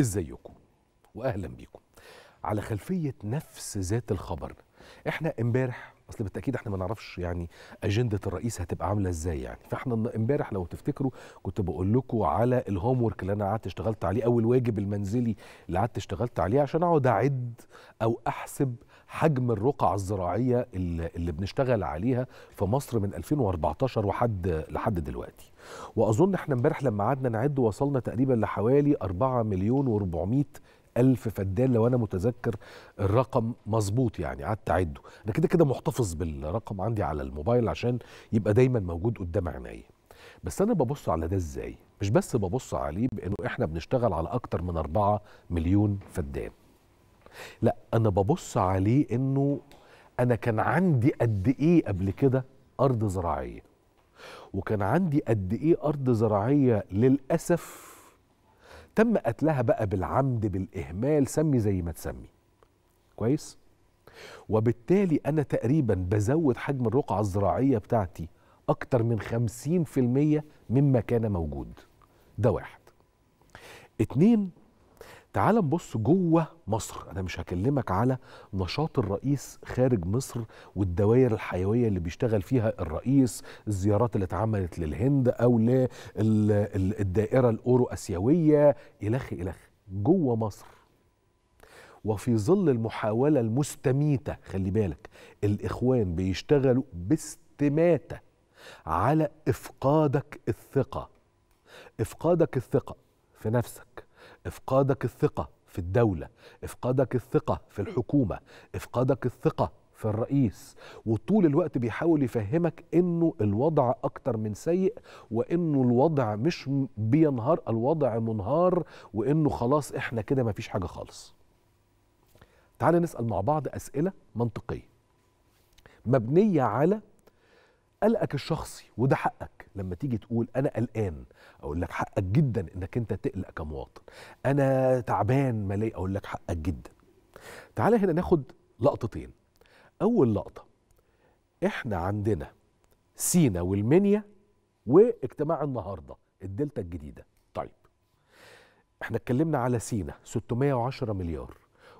ازيكم واهلا بيكم على خلفيه نفس ذات الخبر. احنا امبارح اصل بالتاكيد احنا ما نعرفش يعني اجنده الرئيس هتبقى عامله ازاي يعني، فاحنا امبارح لو تفتكروا كنت بقول لكم على الهوم ورك اللي انا قعدت اشتغلت عليه او الواجب المنزلي اللي قعدت اشتغلت عليه عشان اقعد اعد او احسب حجم الرقعة الزراعية اللي بنشتغل عليها في مصر من 2014 لحد دلوقتي. وأظن احنا امبارح لما قعدنا نعد وصلنا تقريبا لحوالي 4,400,000 فدان لو أنا متذكر الرقم مظبوط يعني، قعدت أعده. أنا كده كده محتفظ بالرقم عندي على الموبايل عشان يبقى دايما موجود قدام عيني. بس أنا ببص على ده إزاي؟ مش بس ببص عليه بأنه احنا بنشتغل على أكتر من 4 مليون فدان، لا أنا ببص عليه إنه أنا كان عندي قد إيه قبل كده أرض زراعية، وكان عندي قد إيه أرض زراعية للأسف تم قتلها بقى بالعمد بالإهمال، سمي زي ما تسمي كويس. وبالتالي أنا تقريبا بزود حجم الرقعة الزراعية بتاعتي أكتر من 50% مما كان موجود. ده واحد. اتنين، تعال نبص جوه مصر. أنا مش هكلمك على نشاط الرئيس خارج مصر والدوائر الحيوية اللي بيشتغل فيها الرئيس، الزيارات اللي اتعملت للهند أو للدائرة الأورو أسيوية إلخ جوه مصر. وفي ظل المحاولة المستميتة، خلي بالك الإخوان بيشتغلوا باستماتة على إفقادك الثقة، إفقادك الثقة في نفسك، إفقادك الثقة في الدولة، إفقادك الثقة في الحكومة، إفقادك الثقة في الرئيس. وطول الوقت بيحاول يفهمك إنه الوضع أكتر من سيء، وإنه الوضع مش بينهار، الوضع منهار، وإنه خلاص إحنا كده مفيش حاجة خالص. تعال نسأل مع بعض أسئلة منطقية مبنية على قلقك الشخصي، وده حقك لما تيجي تقول أنا قلقان أقول لك حقك جدا إنك أنت تقلق كمواطن، أنا تعبان مالي أقول لك حقك جدا. تعالى هنا ناخد لقطتين. أول لقطة، إحنا عندنا سينا والمنيا واجتماع النهاردة الدلتا الجديدة. طيب إحنا اتكلمنا على سينا 610 مليار،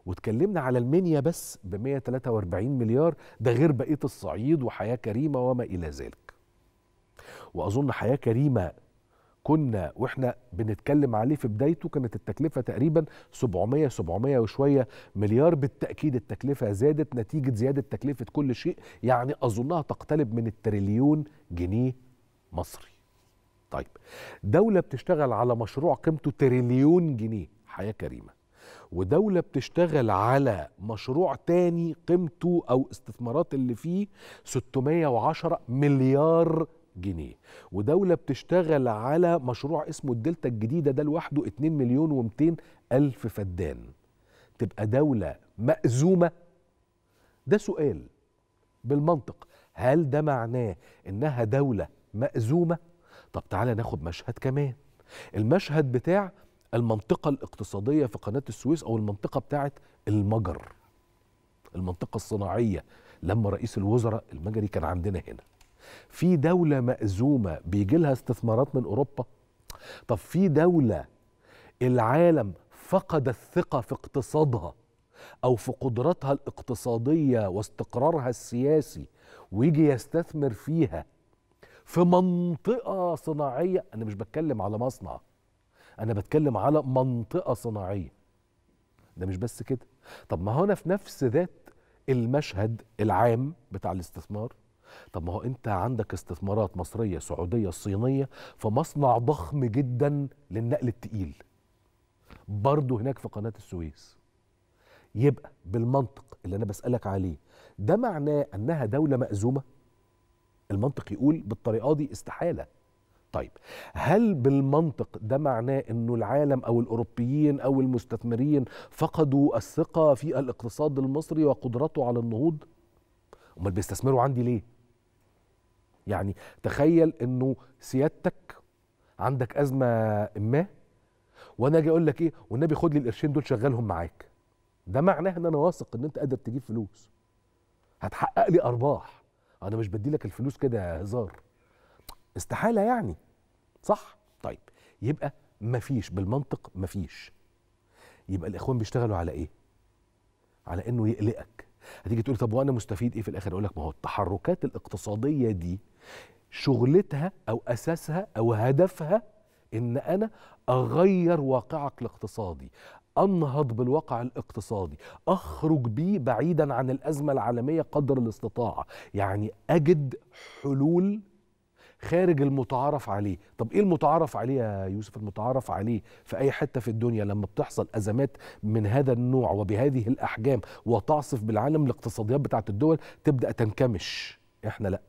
واتكلمنا على المنيا بس ب 143 مليار، ده غير بقية الصعيد وحياة كريمة وما إلى ذلك. وأظن حياة كريمة كنا وإحنا بنتكلم عليه في بدايته كانت التكلفة تقريبا 700 وشوية مليار. بالتأكيد التكلفة زادت نتيجة زيادة تكلفة كل شيء، يعني أظنها تقترب من 1 تريليون جنيه مصري. طيب دولة بتشتغل على مشروع قيمته 1 تريليون جنيه حياة كريمة، ودولة بتشتغل على مشروع تاني قيمته أو استثمارات اللي فيه 610 مليار جنيه، ودولة بتشتغل على مشروع اسمه الدلتا الجديدة ده لوحده 2,200,000 فدان، تبقى دولة مأزومة؟ ده سؤال بالمنطق، هل ده معناه إنها دولة مأزومة؟ طب تعالى ناخد مشهد كمان، المشهد بتاع المنطقة الاقتصادية في قناة السويس أو المنطقة بتاعت المجر، المنطقة الصناعية لما رئيس الوزراء المجري كان عندنا هنا. في دولة مأزومة بيجي لها استثمارات من أوروبا؟ طب في دولة العالم فقد الثقة في اقتصادها أو في قدراتها الاقتصادية واستقرارها السياسي ويجي يستثمر فيها في منطقة صناعية؟ أنا مش بتكلم على مصنع، أنا بتكلم على منطقة صناعية. ده مش بس كده، طب ما هو أنا في نفس ذات المشهد العام بتاع الاستثمار، طب ما هو أنت عندك استثمارات مصرية سعودية صينية في مصنع ضخم جدا للنقل التقيل برضه هناك في قناة السويس. يبقى بالمنطق اللي أنا بسألك عليه ده معناه أنها دولة مأزومة؟ المنطق يقول بالطريقة دي استحالة. طيب هل بالمنطق ده معناه انه العالم او الاوروبيين او المستثمرين فقدوا الثقه في الاقتصاد المصري وقدرته على النهوض؟ امال بيستثمروا عندي ليه؟ يعني تخيل انه سيادتك عندك ازمه ما وانا اجي اقول لك ايه والنبي خد لي القرشين دول شغلهم معاك، ده معناه ان انا واثق ان انت قادر تجيب فلوس هتحقق لي ارباح، انا مش بدي لك الفلوس كده هزار، استحاله يعني، صح؟ طيب يبقى مفيش بالمنطق، مفيش. يبقى الاخوان بيشتغلوا على ايه؟ على انه يقلقك. هتيجي تقول طب وانا مستفيد ايه في الاخر؟ اقول لك ما هو التحركات الاقتصاديه دي شغلتها او اساسها او هدفها ان انا اغير واقعك الاقتصادي، انهض بالواقع الاقتصادي، اخرج بيه بعيدا عن الازمه العالميه قدر الاستطاعه، يعني اجد حلول خارج المتعارف عليه. طب ايه المتعارف عليه يا يوسف؟ المتعارف عليه في اي حته في الدنيا لما بتحصل ازمات من هذا النوع وبهذه الاحجام وتعصف بالعالم، الاقتصاديات بتاعت الدول تبدا تنكمش. احنا لا،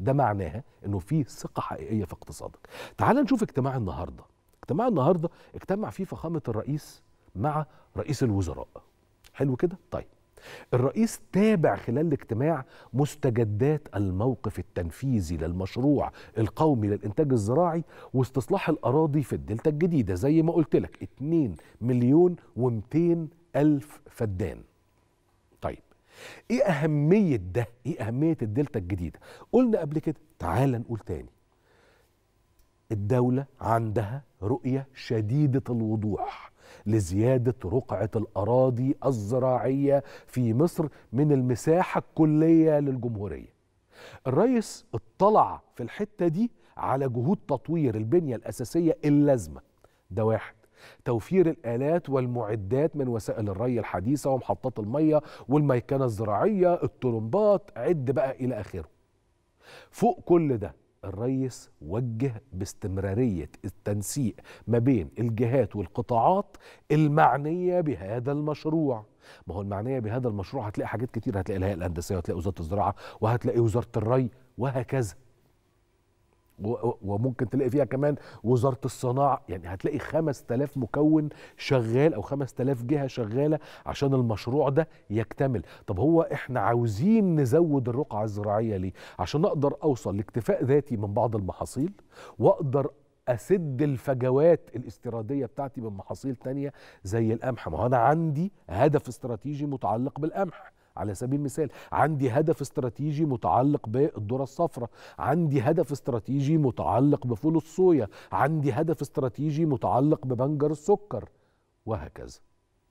ده معناها انه في ثقه حقيقيه في اقتصادك. تعال نشوف اجتماع النهارده. اجتماع النهارده اجتمع فيه فخامه الرئيس مع رئيس الوزراء. حلو كده؟ طيب الرئيس تابع خلال الاجتماع مستجدات الموقف التنفيذي للمشروع القومي للإنتاج الزراعي واستصلاح الأراضي في الدلتا الجديدة، زي ما قلت لك 2,200,000 فدان. طيب ايه أهمية ده؟ ايه أهمية الدلتا الجديدة؟ قلنا قبل كده، تعال نقول تاني، الدولة عندها رؤية شديدة الوضوح لزيادة رقعة الأراضي الزراعية في مصر من المساحة الكلية للجمهورية. الرئيس اطلع في الحتة دي على جهود تطوير البنية الأساسية اللازمة، ده واحد، توفير الآلات والمعدات من وسائل الري الحديثة ومحطات المية والميكنة الزراعية، الطرمبات، عد بقى إلى آخره. فوق كل ده الرئيس وجه باستمرارية التنسيق ما بين الجهات والقطاعات المعنية بهذا المشروع. ما هو المعنية بهذا المشروع هتلاقي حاجات كتير، هتلاقي الهيئة الهندسية وهتلاقي وزارة الزراعة وهتلاقي وزارة الري وهكذا، وممكن تلاقي فيها كمان وزارة الصناعة. يعني هتلاقي 5000 مكون شغال أو 5000 جهة شغالة عشان المشروع ده يكتمل. طب هو إحنا عاوزين نزود الرقعة الزراعية ليه؟ عشان أقدر أوصل لاكتفاء ذاتي من بعض المحاصيل، وأقدر أسد الفجوات الاستيرادية بتاعتي من محاصيل تانية زي القمح. ما هو أنا عندي هدف استراتيجي متعلق بالقمح على سبيل المثال، عندي هدف استراتيجي متعلق بالذرة الصفراء، عندي هدف استراتيجي متعلق بفول الصويا، عندي هدف استراتيجي متعلق ببنجر السكر وهكذا.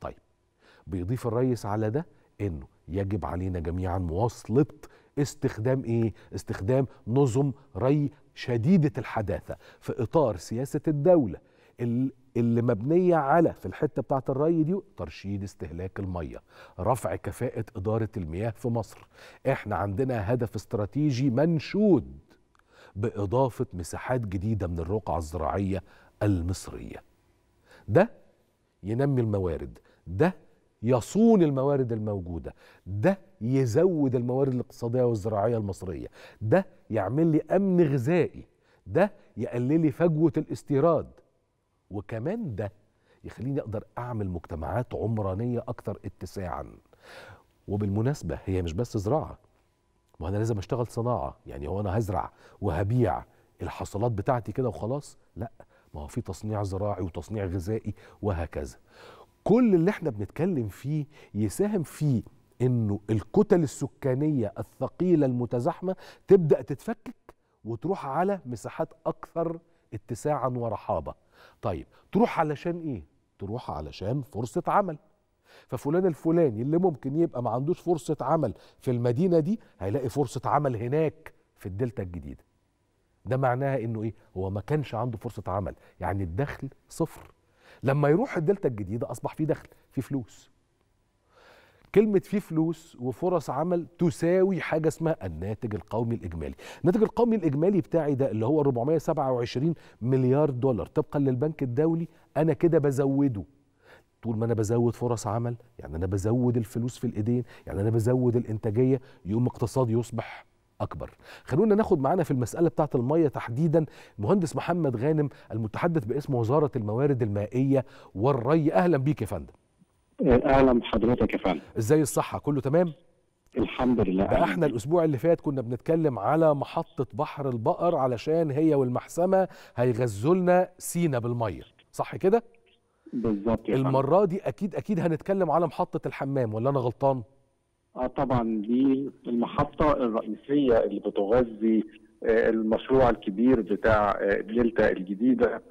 طيب بيضيف الرئيس على ده انه يجب علينا جميعا مواصلة استخدام ايه؟ استخدام نظم ري شديدة الحداثة في اطار سياسة الدولة اللي مبنية على، في الحتة بتاعة الري دي، ترشيد استهلاك المية، رفع كفاءة إدارة المياه في مصر. احنا عندنا هدف استراتيجي منشود بإضافة مساحات جديدة من الرقعة الزراعية المصرية. ده ينمي الموارد، ده يصون الموارد الموجودة، ده يزود الموارد الاقتصادية والزراعية المصرية، ده يعمل لي أمن غذائي، ده يقلل لي فجوة الاستيراد، وكمان ده يخليني أقدر أعمل مجتمعات عمرانية أكثر اتساعا. وبالمناسبة هي مش بس زراعة، ما أنا لازم أشتغل صناعة. يعني هو أنا هزرع وهبيع الحصولات بتاعتي كده وخلاص؟ لا، ما هو في تصنيع زراعي وتصنيع غذائي وهكذا. كل اللي احنا بنتكلم فيه يساهم فيه إنه الكتل السكانية الثقيلة المتزاحمة تبدأ تتفكك وتروح على مساحات أكثر اتساعا ورحابة. طيب تروح علشان ايه؟ تروح علشان فرصة عمل. ففلان الفلاني اللي ممكن يبقى ما عندوش فرصة عمل في المدينة دي هيلاقي فرصة عمل هناك في الدلتا الجديدة. ده معناها انه ايه؟ هو ما كانش عنده فرصة عمل، يعني الدخل صفر. لما يروح الدلتا الجديدة اصبح فيه دخل، فيه فلوس. كلمة فيه فلوس وفرص عمل تساوي حاجة اسمها الناتج القومي الإجمالي. الناتج القومي الإجمالي بتاعي ده اللي هو 427 مليار دولار طبقا للبنك الدولي، أنا كده بزوده. طول ما أنا بزود فرص عمل، يعني أنا بزود الفلوس في الإيدين، يعني أنا بزود الإنتاجية، يقوم اقتصادي يصبح أكبر. خلونا ناخد معانا في المسألة بتاعة المية تحديدا مهندس محمد غانم المتحدث باسم وزارة الموارد المائية والري. أهلا بيك يا فندم. اهلا بحضرتك يا فندم. ازاي الصحه؟ كله تمام؟ الحمد لله. بقى احنا الاسبوع اللي فات كنا بنتكلم على محطه بحر البقر علشان هي والمحسمه هيغذوا لنا سينا بالميه، صح كده؟ بالظبط. المره دي اكيد اكيد هنتكلم على محطه الحمام، ولا انا غلطان؟ اه طبعا، دي المحطه الرئيسيه اللي بتغذي المشروع الكبير بتاع الدلتا الجديده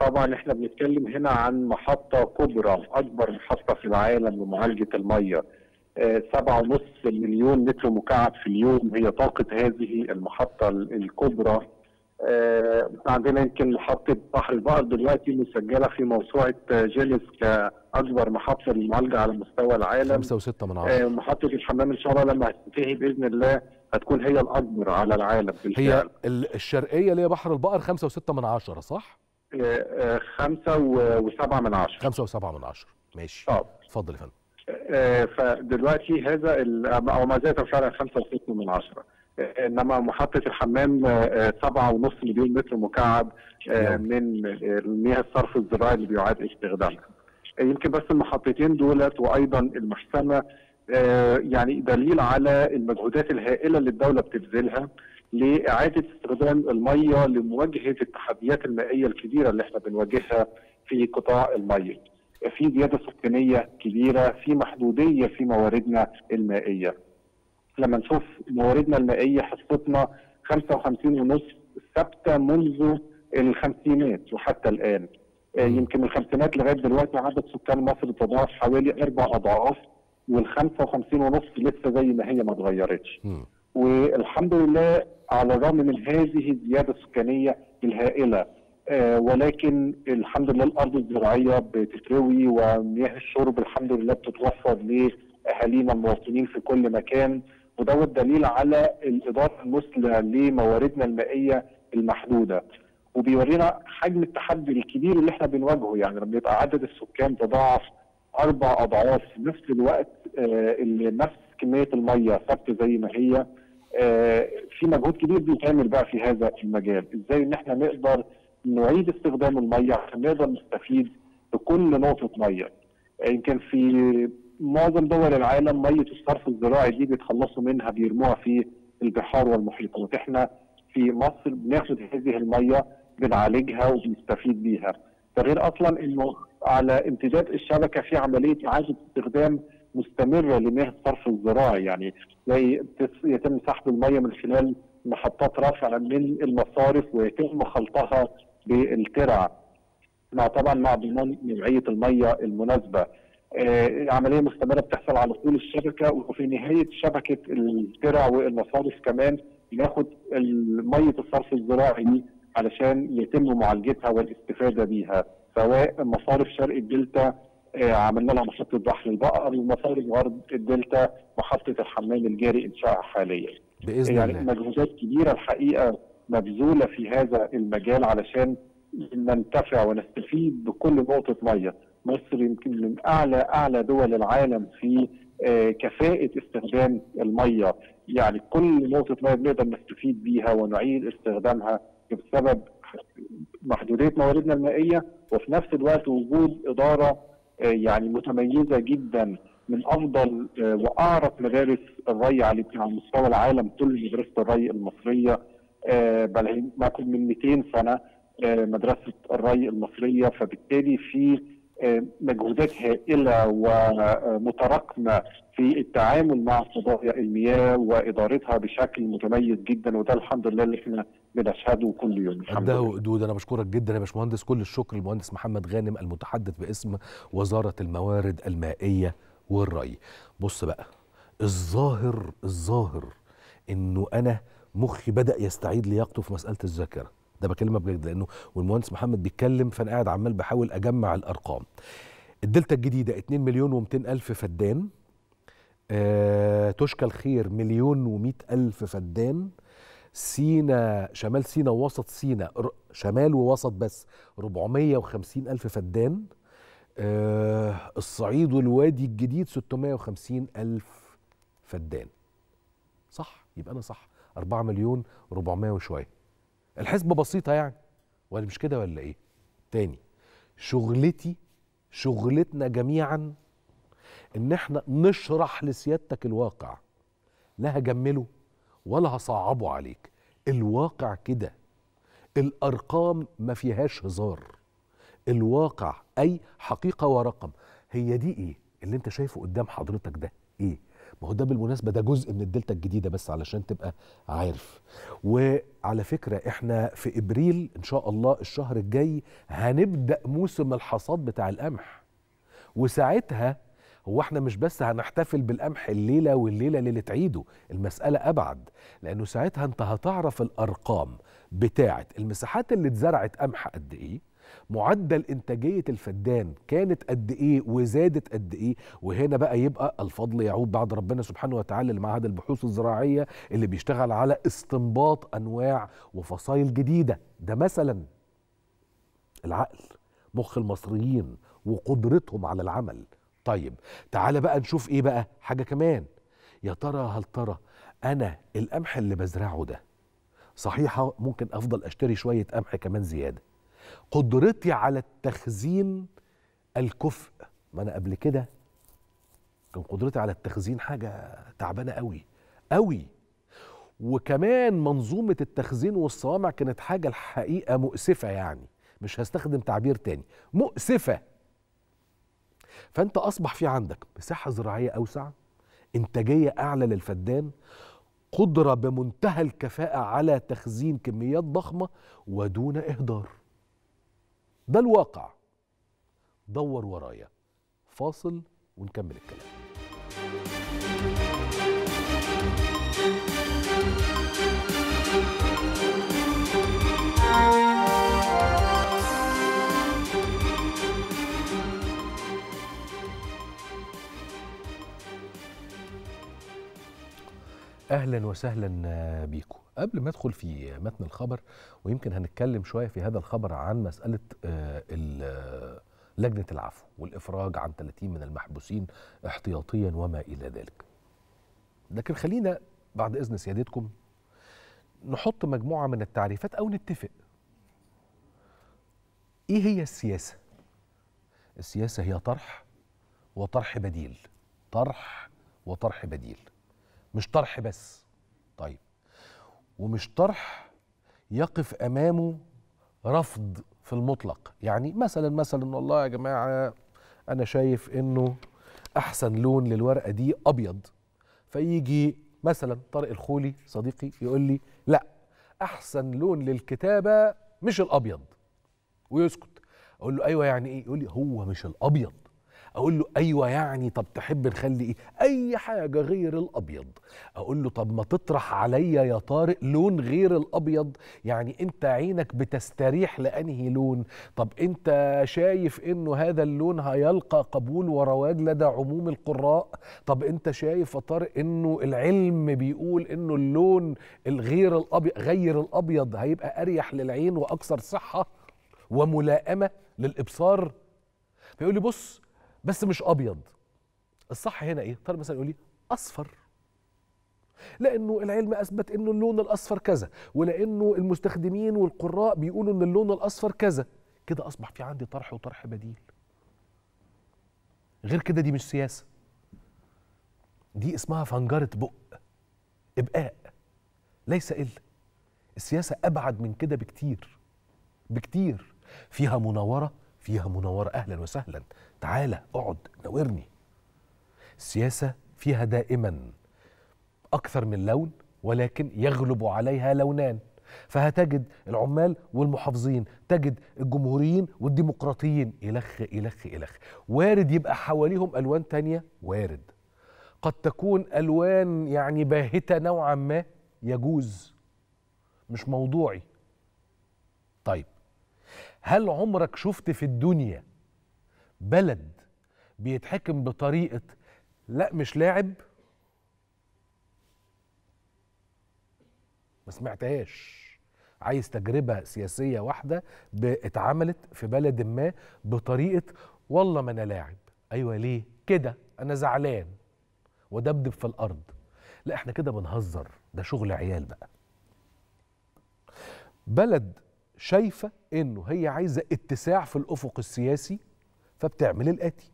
طبعا احنا بنتكلم هنا عن محطة كبرى، اكبر محطة في العالم لمعالجة المية. 7.5 مليون متر مكعب في اليوم هي طاقة هذه المحطة الكبرى. عندنا يمكن محطة بحر البقر دلوقتي مسجلة في موسوعة جينيس كأكبر محطة للمعالجة على مستوى العالم، 5.6 من 10. محطة الحمام إن شاء الله لما هتنتهي بإذن الله هتكون هي الأكبر على العالم. هي الشرقية اللي هي بحر البقر 5.6 من 10 صح؟ 5.7 من 10. 5.7 من 10 ماشي. اتفضل يا فندم. فدلوقتي هذا أو ما زالت فعلا 5.6 من 10. انما محطه الحمام 7.5 مليون متر مكعب من مياه الصرف الزراعي اللي بيعاد استخدامها. يمكن بس المحطتين دولت وايضا المحسمه يعني دليل على المجهودات الهائله اللي الدوله بتبذلها لاعاده استخدام الميه لمواجهه التحديات المائيه الكبيره اللي احنا بنواجهها في قطاع الميه. في زياده سكانيه كبيره، في محدوديه في مواردنا المائيه. لما نشوف مواردنا المائيه حصتنا 55.5 ثابته منذ الخمسينات وحتى الان. يمكن من الخمسينات لغايه دلوقتي عدد سكان مصر تضاعف حوالي 4 اضعاف، وال55.5 لسه زي ما هي ما اتغيرتش. والحمد لله على الرغم من هذه الزياده السكانيه الهائله، ولكن الحمد لله الارض الزراعيه بتتروي ومياه الشرب الحمد لله بتتوفر لاهالينا المواطنين في كل مكان، ودوت دليل على الإدارة المثلى لمواردنا المائية المحدودة، وبيورينا حجم التحدي الكبير اللي احنا بنواجهه. يعني لما يبقى عدد السكان تضاعف 4 أضعاف في نفس الوقت اللي نفس كمية المية ثابتة زي ما هي، في مجهود كبير بيتعمل بقى في هذا المجال، ازاي ان احنا نقدر نعيد استخدام المية عشان نقدر نستفيد بكل نقطة مية. يمكن في معظم دول العالم ميه الصرف الزراعي دي بيتخلصوا منها بيرموها في البحار والمحيطات، احنا في مصر بناخد هذه الميه بنعالجها وبنستفيد بيها، ده غير اصلا انه على امتداد الشبكه في عمليه اعاده استخدام مستمره لمياه الصرف الزراعي، يعني زي يتم سحب الميه من خلال محطات رفع من المصارف ويتم خلطها بالترع مع طبعا مع ضمان نوعيه الميه المناسبه. عمليه مستمره بتحصل على طول الشبكه، وفي نهايه شبكه الترع والمصارف كمان بناخد ميه الصرف الزراعي دي علشان يتم معالجتها والاستفاده بيها، سواء مصارف شرق الدلتا عملنا لها محطه بحر البقر، ومصارف غرب الدلتا محطه الحمام الجاري انشائها حاليا باذن الله. يعني مجهودات كبيره الحقيقه مبذوله في هذا المجال علشان ننتفع ونستفيد بكل نقطه ميه. مصر يمكن من اعلى دول العالم في كفاءة استخدام المية، يعني كل نقطة مية بنقدر نستفيد بيها ونعيد استخدامها بسبب محدودية مواردنا المائية، وفي نفس الوقت وجود إدارة يعني متميزة جدا من أفضل وأعرف مدارس الري على مستوى العالم. كل مدرسة الري المصرية بل هي أكثر من 200 سنة مدرسة الري المصرية، فبالتالي في مجهودات هائلة ومتراكمة في التعامل مع قضايا المياه وإدارتها بشكل متميز جدا، وده الحمد لله اللي احنا بنشهده كل يوم. عنده حدود. أنا بشكرك جدا يا باشمهندس، كل الشكر للمهندس محمد غانم المتحدث باسم وزارة الموارد المائية والري. بص بقى، الظاهر إنه أنا مخي بدأ يستعيد لياقته في مسألة الذاكرة، ده بكلمك بجد لانه والمهندس محمد بيتكلم فانا قاعد عمال بحاول اجمع الارقام. الدلتا الجديده 2,200,000 فدان، تشكى الخير 1,100,000 فدان، سينا شمال سينا ووسط سينا شمال ووسط بس 450,000 فدان، الصعيد والوادي الجديد 650,000 فدان. صح؟ يبقى انا صح، 4,400,000 وشويه. الحسبة بسيطة يعني، ولا مش كده ولا ايه؟ تاني، شغلتنا جميعا ان احنا نشرح لسيادتك الواقع، لا هجمله ولا هصعبه عليك، الواقع كده، الارقام ما فيهاش هزار، الواقع اي حقيقة ورقم. هي دي ايه؟ اللي انت شايفه قدام حضرتك ده ايه؟ ما هو ده بالمناسبه ده جزء من الدلتا الجديده، بس علشان تبقى عارف. وعلى فكره احنا في ابريل ان شاء الله الشهر الجاي هنبدا موسم الحصاد بتاع القمح، وساعتها هو احنا مش بس هنحتفل بالقمح الليله والليله ليله عيده، المساله ابعد، لانه ساعتها انت هتعرف الارقام بتاعه المساحات اللي اتزرعت قمح قد ايه، معدل انتاجيه الفدان كانت قد ايه وزادت قد ايه. وهنا بقى يبقى الفضل يعود بعد ربنا سبحانه وتعالى لمعهد البحوث الزراعيه اللي بيشتغل على استنباط انواع وفصائل جديده. ده مثلا العقل، مخ المصريين وقدرتهم على العمل. طيب تعالى بقى نشوف ايه بقى حاجه كمان. يا ترى هل ترى انا القمح اللي بزرعه ده صحيحه ممكن افضل اشتري شويه قمح كمان زياده، قدرتي على التخزين الكفء، ما انا قبل كده كان قدرتي على التخزين حاجه تعبانه قوي قوي، وكمان منظومه التخزين والصوامع كانت حاجه الحقيقه مؤسفه، يعني مش هستخدم تعبير تاني، مؤسفه. فانت اصبح في عندك مساحه زراعيه اوسع، انتاجيه اعلى للفدان، قدره بمنتهى الكفاءه على تخزين كميات ضخمه ودون اهدار. ده الواقع. دور ورايا، فاصل ونكمل الكلام. اهلا وسهلا بيكم. قبل ما ادخل في متن الخبر، ويمكن هنتكلم شويه في هذا الخبر عن مساله لجنه العفو والافراج عن 30 من المحبوسين احتياطيا وما الى ذلك. لكن خلينا بعد اذن سيادتكم نحط مجموعه من التعريفات او نتفق. ايه هي السياسه؟ السياسه هي طرح وطرح بديل، طرح وطرح بديل، مش طرح بس. طيب، ومش طرح يقف امامه رفض في المطلق. يعني مثلا والله يا جماعه انا شايف انه احسن لون للورقه دي ابيض، فيجي مثلا طارق الخولي صديقي يقول لي لا، احسن لون للكتابه مش الابيض، ويسكت. اقول له ايوه يعني ايه؟ يقول لي هو مش الابيض. اقول له ايوه يعني طب تحب نخلي ايه؟ اي حاجه غير الابيض. اقول له طب ما تطرح عليا يا طارق لون غير الابيض، يعني انت عينك بتستريح لانهي لون؟ طب انت شايف انه هذا اللون هيلقى قبول ورواج لدى عموم القراء؟ طب انت شايف يا طارق انه العلم بيقول انه اللون الغير الابيض غير الابيض هيبقى اريح للعين واكثر صحه وملائمه للابصار؟ فيقول لي بص بس مش ابيض. الصح هنا ايه؟ طارق مثلا يقول لي اصفر، لانه العلم اثبت انه اللون الاصفر كذا، ولانه المستخدمين والقراء بيقولوا ان اللون الاصفر كذا. كده اصبح في عندي طرح وطرح بديل. غير كده دي مش سياسه، دي اسمها فنجره بق، ابقاء ليس الا. السياسه ابعد من كده بكتير بكتير، فيها مناوره، فيها مناوره. اهلا وسهلا، تعالى اقعد ناورني. السياسه فيها دائما اكثر من لون، ولكن يغلب عليها لونان، فهتجد العمال والمحافظين، تجد الجمهوريين والديمقراطيين، الخ الخ الخ. وارد يبقى حواليهم الوان تانية، وارد قد تكون الوان يعني باهته نوعا ما، يجوز، مش موضوعي. طيب هل عمرك شفت في الدنيا بلد بيتحكم بطريقة لا مش لاعب؟ ما سمعتهاش. عايز تجربة سياسية واحدة اتعملت في بلد ما بطريقة والله ما أنا لاعب. أيوة ليه؟ كده أنا زعلان ودبدب في الأرض. لا احنا كده بنهزر، ده شغل عيال بقى. بلد شايفة إنه هي عايزة اتساع في الأفق السياسي، فبتعمل الآتي: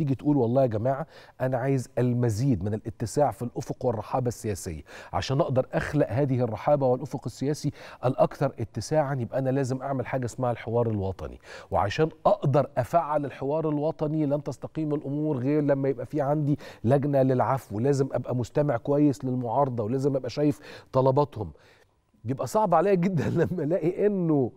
تيجي تقول والله يا جماعه انا عايز المزيد من الاتساع في الافق والرحابه السياسيه، عشان اقدر اخلق هذه الرحابه والافق السياسي الاكثر اتساعا يبقى انا لازم اعمل حاجه اسمها الحوار الوطني، وعشان اقدر افعل الحوار الوطني لن تستقيم الامور غير لما يبقى في عندي لجنه للعفو، لازم ابقى مستمع كويس للمعارضه ولازم ابقى شايف طلباتهم. بيبقى صعب عليا جدا لما الاقي انه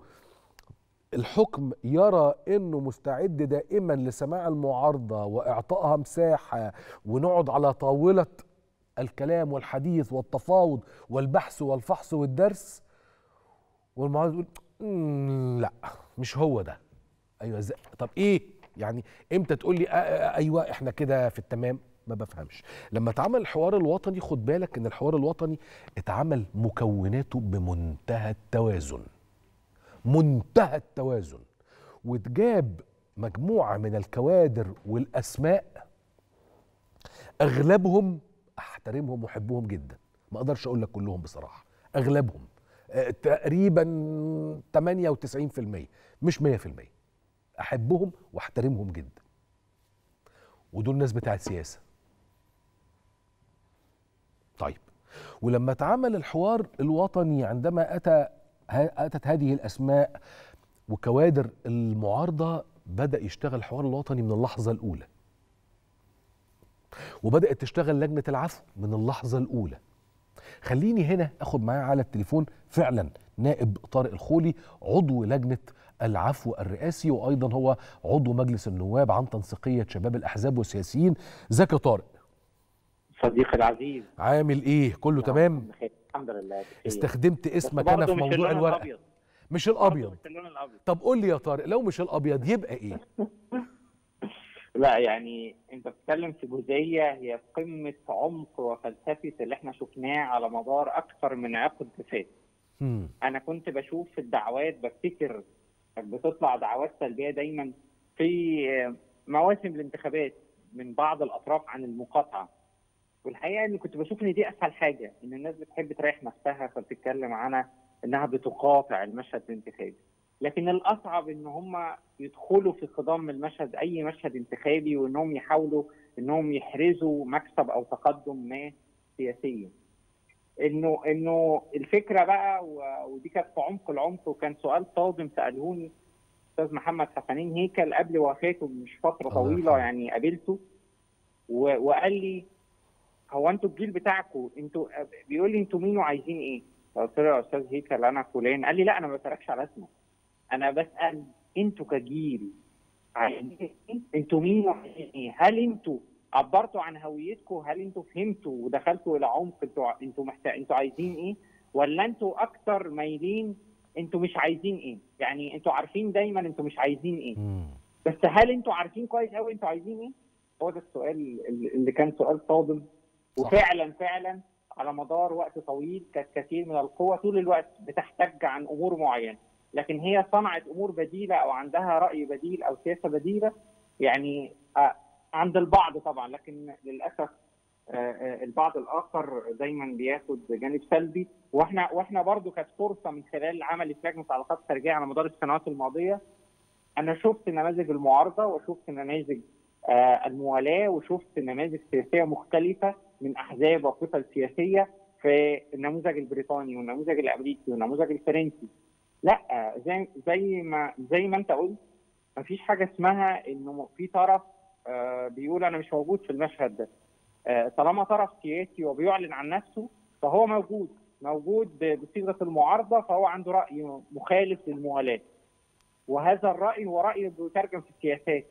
الحكم يرى انه مستعد دائما لسماع المعارضه واعطائها مساحه، ونقعد على طاوله الكلام والحديث والتفاوض والبحث والفحص والدرس، والمعارضه تقول لا مش هو ده. ايوه طب ايه؟ يعني امتى تقول لي ايوه احنا كده في التمام؟ ما بفهمش. لما اتعمل الحوار الوطني، خد بالك ان الحوار الوطني اتعمل مكوناته بمنتهى التوازن. منتهى التوازن. واتجاب مجموعة من الكوادر والأسماء أغلبهم أحترمهم وأحبهم جدا، ما أقدرش أقول لك كلهم بصراحة، أغلبهم تقريبا 98% مش 100%، أحبهم وأحترمهم جدا، ودول ناس بتاعت سياسة. طيب ولما اتعمل الحوار الوطني، عندما أتت هذه الأسماء وكوادر المعارضة، بدأ يشتغل الحوار الوطني من اللحظة الأولى، وبدأت تشتغل لجنة العفو من اللحظة الأولى. خليني هنا أخد معايا على التليفون فعلا نائب طارق الخولي، عضو لجنة العفو الرئاسي، وأيضا هو عضو مجلس النواب عن تنسيقية شباب الأحزاب والسياسيين. ازيك يا طارق؟ صديقي العزيز، عامل إيه؟ كله تمام؟ الحمد لله. استخدمت اسمك انا في موضوع الورقه، مش الابيض. طب قول لي يا طارق، لو مش الابيض يبقى ايه؟ لا يعني انت بتتكلم في جزئيه هي قمه عمق وفلسفه اللي احنا شفناه على مدار اكثر من عقد فات. انا كنت بشوف في الدعوات، بفتكر بتطلع دعوات سلبيه دايما في مواسم الانتخابات من بعض الاطراف عن المقاطعه، والحقيقه اني كنت بشوف ان دي اسهل حاجه، ان الناس بتحب تريح نفسها فبتتكلم عنها انها بتقاطع المشهد الانتخابي، لكن الاصعب ان هم يدخلوا في خضم المشهد، اي مشهد انتخابي، وانهم يحاولوا انهم يحرزوا مكسب او تقدم ما سياسيا. انه الفكره بقى، ودي كانت في عمق العمق، وكان سؤال صادم سالهوني استاذ محمد حسنين هيكل قبل وفاته مش فتره طويله، يعني قابلته وقال لي هو انتوا الجيل بتاعكم، انتوا، بيقول لي انتوا مين وعايزين ايه؟ قلت له يا استاذ هيكل انا فلان، قال لي لا انا ما بسالكش على اسمه، انا بسال انتوا كجيل عايزين ايه؟ انتوا مين وعايزين ايه؟ هل انتوا عبرتوا عن هويتكم؟ هل انتوا فهمتوا ودخلتوا الى عمق انتوا عايزين ايه؟ ولا انتوا اكتر مايلين انتوا مش عايزين ايه؟ يعني انتوا عارفين دايما انتوا مش عايزين ايه؟ بس هل انتوا عارفين كويس قوي انتوا عايزين ايه؟ هو ده السؤال اللي كان سؤال صادم. وفعلا فعلا على مدار وقت طويل كانت كثير من القوى طول الوقت بتحتج عن امور معينه، لكن هي صنعت امور بديله او عندها راي بديل او سياسه بديله، يعني عند البعض طبعا، لكن للاسف البعض الاخر دايما بياخد جانب سلبي. واحنا برضو كانت فرصه من خلال عمل لجنه علاقات خارجيه على مدار السنوات الماضيه، انا شفت نماذج المعارضه وشفت نماذج الموالاه وشفت نماذج سياسيه مختلفه من احزاب وكتل سياسيه في النموذج البريطاني والنموذج الامريكي والنموذج الفرنسي. لا زي ما انت قلت، مفيش حاجه اسمها انه في طرف بيقول انا مش موجود في المشهد ده. طالما طرف سياسي وبيعلن عن نفسه فهو موجود بصيغه المعارضه، فهو عنده راي مخالف للموالاه، وهذا الراي هو راي بيترجم في السياسات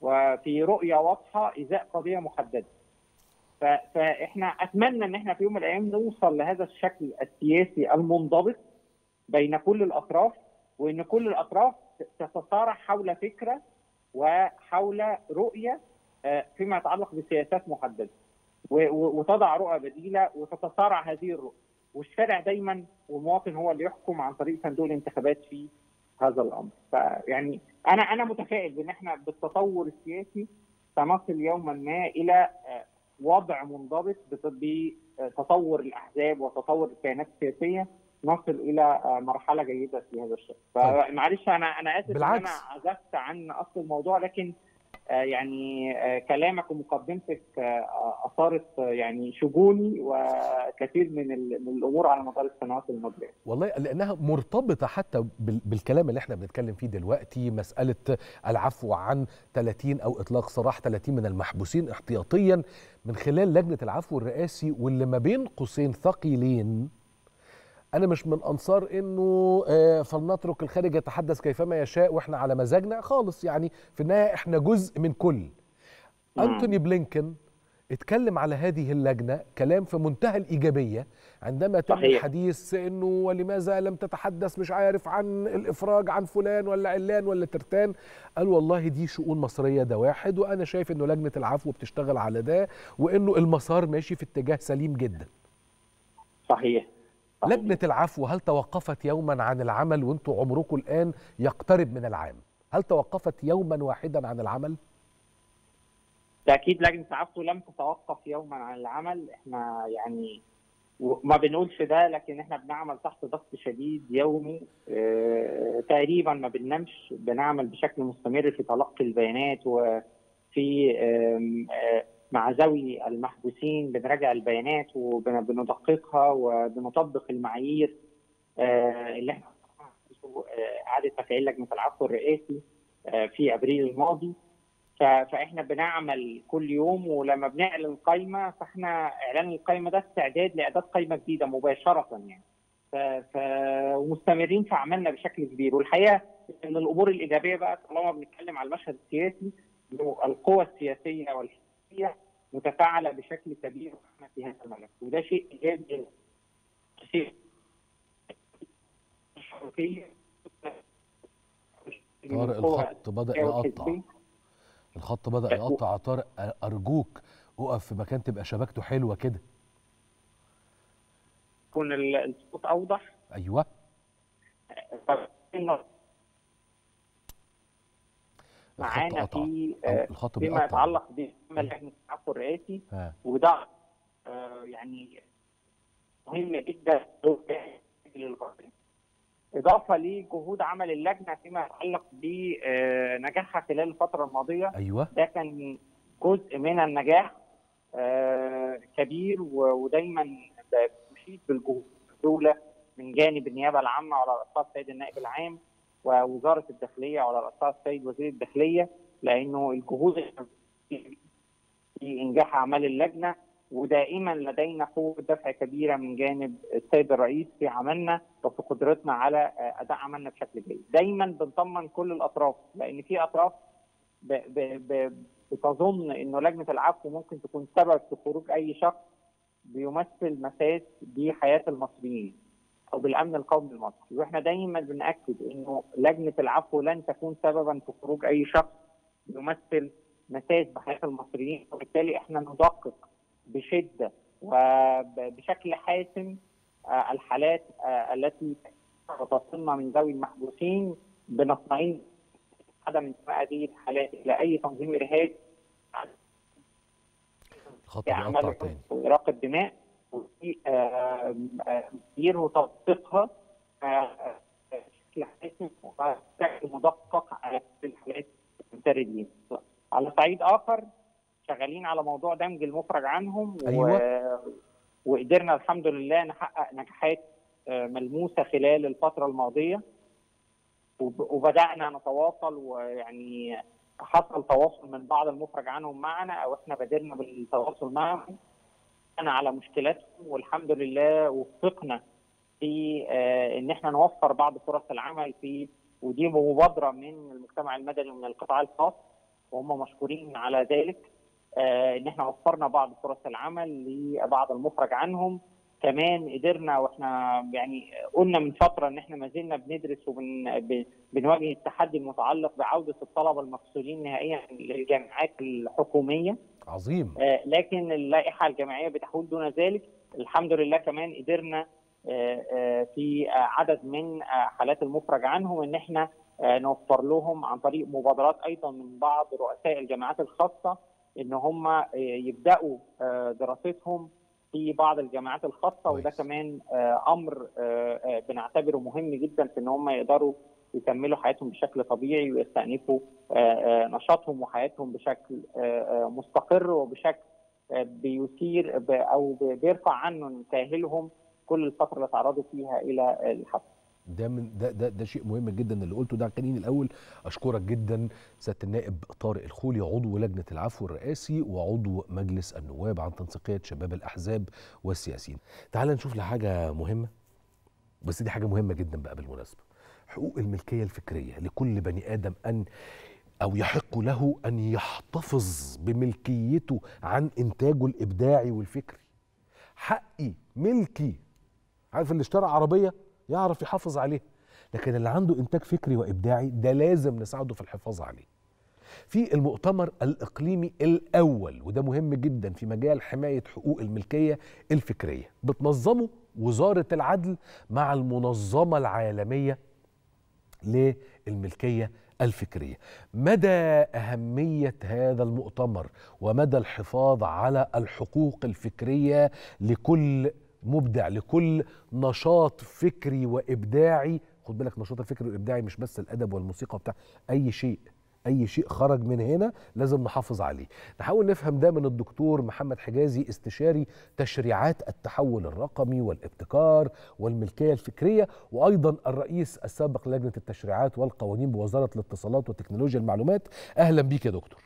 وفي رؤيه واضحه ازاء قضيه محدده. فاحنا اتمنى ان احنا في يوم من الايام نوصل لهذا الشكل السياسي المنضبط بين كل الاطراف، وان كل الاطراف تتصارع حول فكره وحول رؤيه فيما يتعلق بسياسات محدده، وتضع رؤى بديله وتتصارع هذه الرؤى، والشارع دايما والمواطن هو اللي يحكم عن طريق صندوق الانتخابات في هذا الامر. فيعني انا متفائل بان احنا بالتطور السياسي سنصل يوما ما الى وضع منضبط بتطور الاحزاب وتطور الكيانات السياسيه، نصل الى مرحله جيده في هذا الشان. فمعلش انا اسف ان انا عزفت عن اصل الموضوع، لكن يعني كلامك ومقدمتك اثارت يعني شجوني وكثير من الامور على مدار السنوات الماضيه. والله لانها مرتبطه حتى بالكلام اللي احنا بنتكلم فيه دلوقتي، مساله العفو عن 30 او اطلاق سراح 30 من المحبوسين احتياطيا من خلال لجنه العفو الرئاسي، واللي ما بين قوسين ثقيلين. أنا مش من أنصار إنه فلنترك الخارج يتحدث كيفما يشاء وإحنا على مزاجنا خالص، يعني في النهاية إحنا جزء من كل. أنطوني بلينكن اتكلم على هذه اللجنة كلام في منتهى الإيجابية عندما تم الحديث إنه ولماذا لم تتحدث مش عارف عن الإفراج عن فلان ولا علان ولا ترتان، قال والله دي شؤون مصرية ده واحد، وأنا شايف إنه لجنة العفو بتشتغل على ده وإنه المسار ماشي في اتجاه سليم جدا. صحيح. لجنة العفو هل توقفت يوما عن العمل؟ وانتوا عمركم الآن يقترب من العام، هل توقفت يوما واحدا عن العمل؟ تأكيد لجنة العفو لم تتوقف يوما عن العمل، احنا يعني ما بنقولش ده، لكن احنا بنعمل تحت ضغط شديد يومي، تقريبا ما بننامش، بنعمل بشكل مستمر في تلقي البيانات وفي مع ذوي المحبوسين، بنراجع البيانات وبندققها وبنطبق المعايير اللي احنا اعاده تفعيل لجنه العفو الرئاسي في ابريل الماضي. فاحنا بنعمل كل يوم، ولما بنعلن قائمه فاحنا اعلان القائمه ده استعداد لاعداد قائمه جديده مباشره يعني، ومستمرين في اعمالنا بشكل كبير. والحقيقه ان الامور الايجابيه بقى، طالما بنتكلم على المشهد السياسي، القوى السياسيه متفاعله بشكل كبير في هذا الملف، وده شيء ايجابي كثير. طارق الخط بدأ يقطع، الخط بدأ يقطع. طارق أرجوك أقف في مكان تبقى شبكته حلوة كده، يكون الصوت أوضح. أيوه معانا في فيما يتعلق بعمل لجنه العفو الرئاسي، وده يعني مهم جدا للبرلمان، اضافه لجهود عمل اللجنه فيما يتعلق بنجاحها خلال الفتره الماضيه. ايوه ده كان جزء من النجاح كبير، ودايما بشيد بالجهود الدوله من جانب النيابه العامه على رأسها السيد النائب العام ووزارة الداخلية على رأسها السيد وزير الداخلية، لأنه الجهود في إنجاح أعمال اللجنة، ودائما لدينا قوة دفع كبيرة من جانب السيد الرئيس في عملنا وفي قدرتنا على أداء عملنا بشكل جيد. دايما بنطمن كل الأطراف، لأن في أطراف بتظن إنه لجنة العفو ممكن تكون سبب في خروج أي شخص بيمثل مساس بحياة المصريين أو بالأمن القومي المصري، وإحنا دايما بنأكد إنه لجنة العفو لن تكون سببا في خروج أي شخص يمثل مساس بحياة المصريين، وبالتالي إحنا ندقق بشدة وبشكل حاسم الحالات التي تصلنا من ذوي المحبوسين، بنصنعين عدم انتماء هذه الحالات إلى أي تنظيم إرهابي. خطوة أقطع تاني. وإراقة الدماء وفي تدبير وتطبيقها بشكل حاسم وبشكل مدقق على الحالات المتردين. على صعيد اخر شغالين على موضوع دمج المفرج عنهم. أيوة. وقدرنا الحمد لله نحقق نجاحات ملموسه خلال الفتره الماضيه، وبدانا نتواصل، ويعني حصل تواصل من بعض المفرج عنهم معنا او احنا بادرنا بالتواصل معهم على مشكلاتهم، والحمد لله وفقنا في ان احنا نوفر بعض فرص العمل في، ودي مبادره من المجتمع المدني ومن القطاع الخاص وهم مشكورين على ذلك، ان احنا وفرنا بعض فرص العمل لبعض المفرج عنهم. كمان قدرنا، واحنا يعني قلنا من فتره ان احنا ما زلنا بندرس وبنواجه التحدي المتعلق بعوده الطلبه المفصولين نهائيا للجامعات الحكوميه. عظيم. لكن اللائحه الجامعيه بتحول دون ذلك. الحمد لله كمان قدرنا في عدد من حالات المفرج عنهم ان احنا نوفر لهم عن طريق مبادرات ايضا من بعض رؤساء الجامعات الخاصه ان هم يبداوا دراستهم في بعض الجامعات الخاصه، وده كمان امر بنعتبره مهم جدا في ان هم يقدروا يكملوا حياتهم بشكل طبيعي ويستأنفوا نشاطهم وحياتهم بشكل مستقر وبشكل بيثير او بيرفع عنهم كاهلهم كل الفتره اللي تعرضوا فيها الى الحبس. ده شيء مهم جدا اللي قلته ده يا كريم. الاول اشكرك جدا سياده النائب طارق الخولي عضو لجنه العفو الرئاسي وعضو مجلس النواب عن تنسيقيه شباب الاحزاب والسياسيين. تعال نشوف لحاجه مهمه، بس دي حاجه مهمه جدا بقى بالمناسبه، حقوق الملكيه الفكريه لكل بني ادم ان أو يحق له أن يحتفظ بملكيته عن إنتاجه الإبداعي والفكري. حقي ملكي، عارف اللي اشترى عربية يعرف يحافظ عليها، لكن اللي عنده إنتاج فكري وإبداعي ده لازم نساعده في الحفاظ عليه. في المؤتمر الإقليمي الأول، وده مهم جدا في مجال حماية حقوق الملكية الفكرية، بتنظمه وزارة العدل مع المنظمة العالمية للملكية الفكرية. مدى أهمية هذا المؤتمر ومدى الحفاظ على الحقوق الفكرية لكل مبدع، لكل نشاط فكري وإبداعي. خد بالك، نشاط فكري وإبداعي مش بس الأدب والموسيقى بتاع أي شيء خرج من هنا لازم نحافظ عليه. نحاول نفهم ده من الدكتور محمد حجازي استشاري تشريعات التحول الرقمي والابتكار والملكية الفكرية، وأيضا الرئيس السابق لجنة التشريعات والقوانين بوزارة الاتصالات وتكنولوجيا المعلومات. أهلا بيك يا دكتور.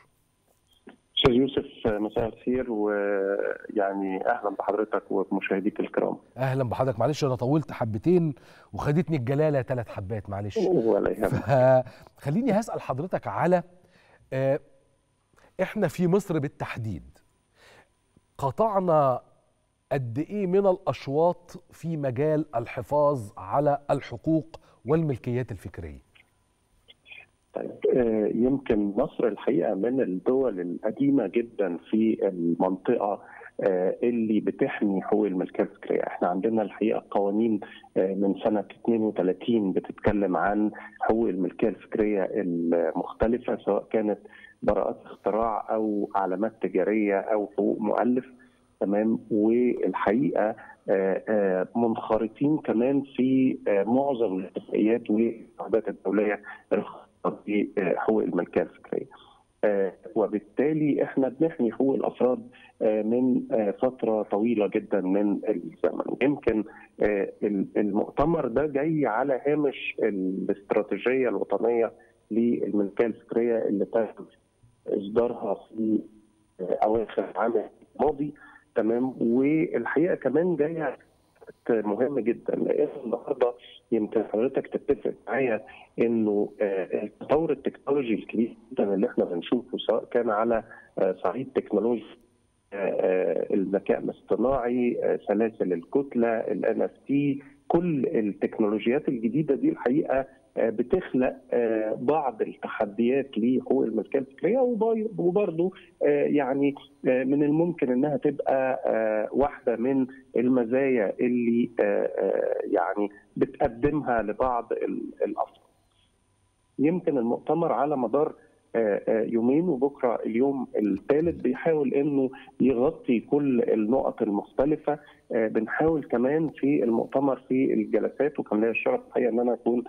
أستاذ يوسف مساء الخير، ويعني أهلا بحضرتك ومشاهديك الكرام. أهلا بحضرتك، معلش أنا طولت حبتين وخدتني الجلالة 3 حبات، معلش ولا يهمك. خليني هسأل حضرتك على إحنا في مصر بالتحديد قطعنا قد إيه من الأشواط في مجال الحفاظ على الحقوق والملكيات الفكرية؟ طيب، يمكن مصر الحقيقه من الدول القديمه جدا في المنطقه اللي بتحمي حقوق الملكيه الفكريه. احنا عندنا الحقيقه قوانين من سنه 32 بتتكلم عن حقوق الملكيه الفكريه المختلفه، سواء كانت براءات اختراع او علامات تجاريه او حقوق مؤلف. تمام، والحقيقه منخرطين كمان في معظم الاتفاقيات والعقودات الدوليه في حقوق الملكيه الفكريه. وبالتالي احنا بنحمي حقوق الافراد من فتره طويله جدا من الزمن. يمكن المؤتمر ده جاي على هامش الاستراتيجيه الوطنيه للملكيه الفكريه اللي تم اصدارها في اواخر العام الماضي. تمام، والحقيقه كمان جايه مهم جدا، لان النهارده يمكن حضرتك تتفق معايا انه التطور التكنولوجي الكبير جدا اللي احنا بنشوفه، سواء كان على صعيد تكنولوجيا الذكاء الاصطناعي، سلاسل الكتله، الNFT، كل التكنولوجيات الجديده دي الحقيقه بتخلق بعض التحديات لحقوق الملكيه الفكريه، وبرضه يعني من الممكن انها تبقى واحده من المزايا اللي يعني بتقدمها لبعض الافراد. يمكن المؤتمر على مدار يومين، وبكره اليوم الثالث، بيحاول انه يغطي كل النقط المختلفه. بنحاول كمان في المؤتمر في الجلسات، وكان ليا الشرف الحقيقه ان انا اكون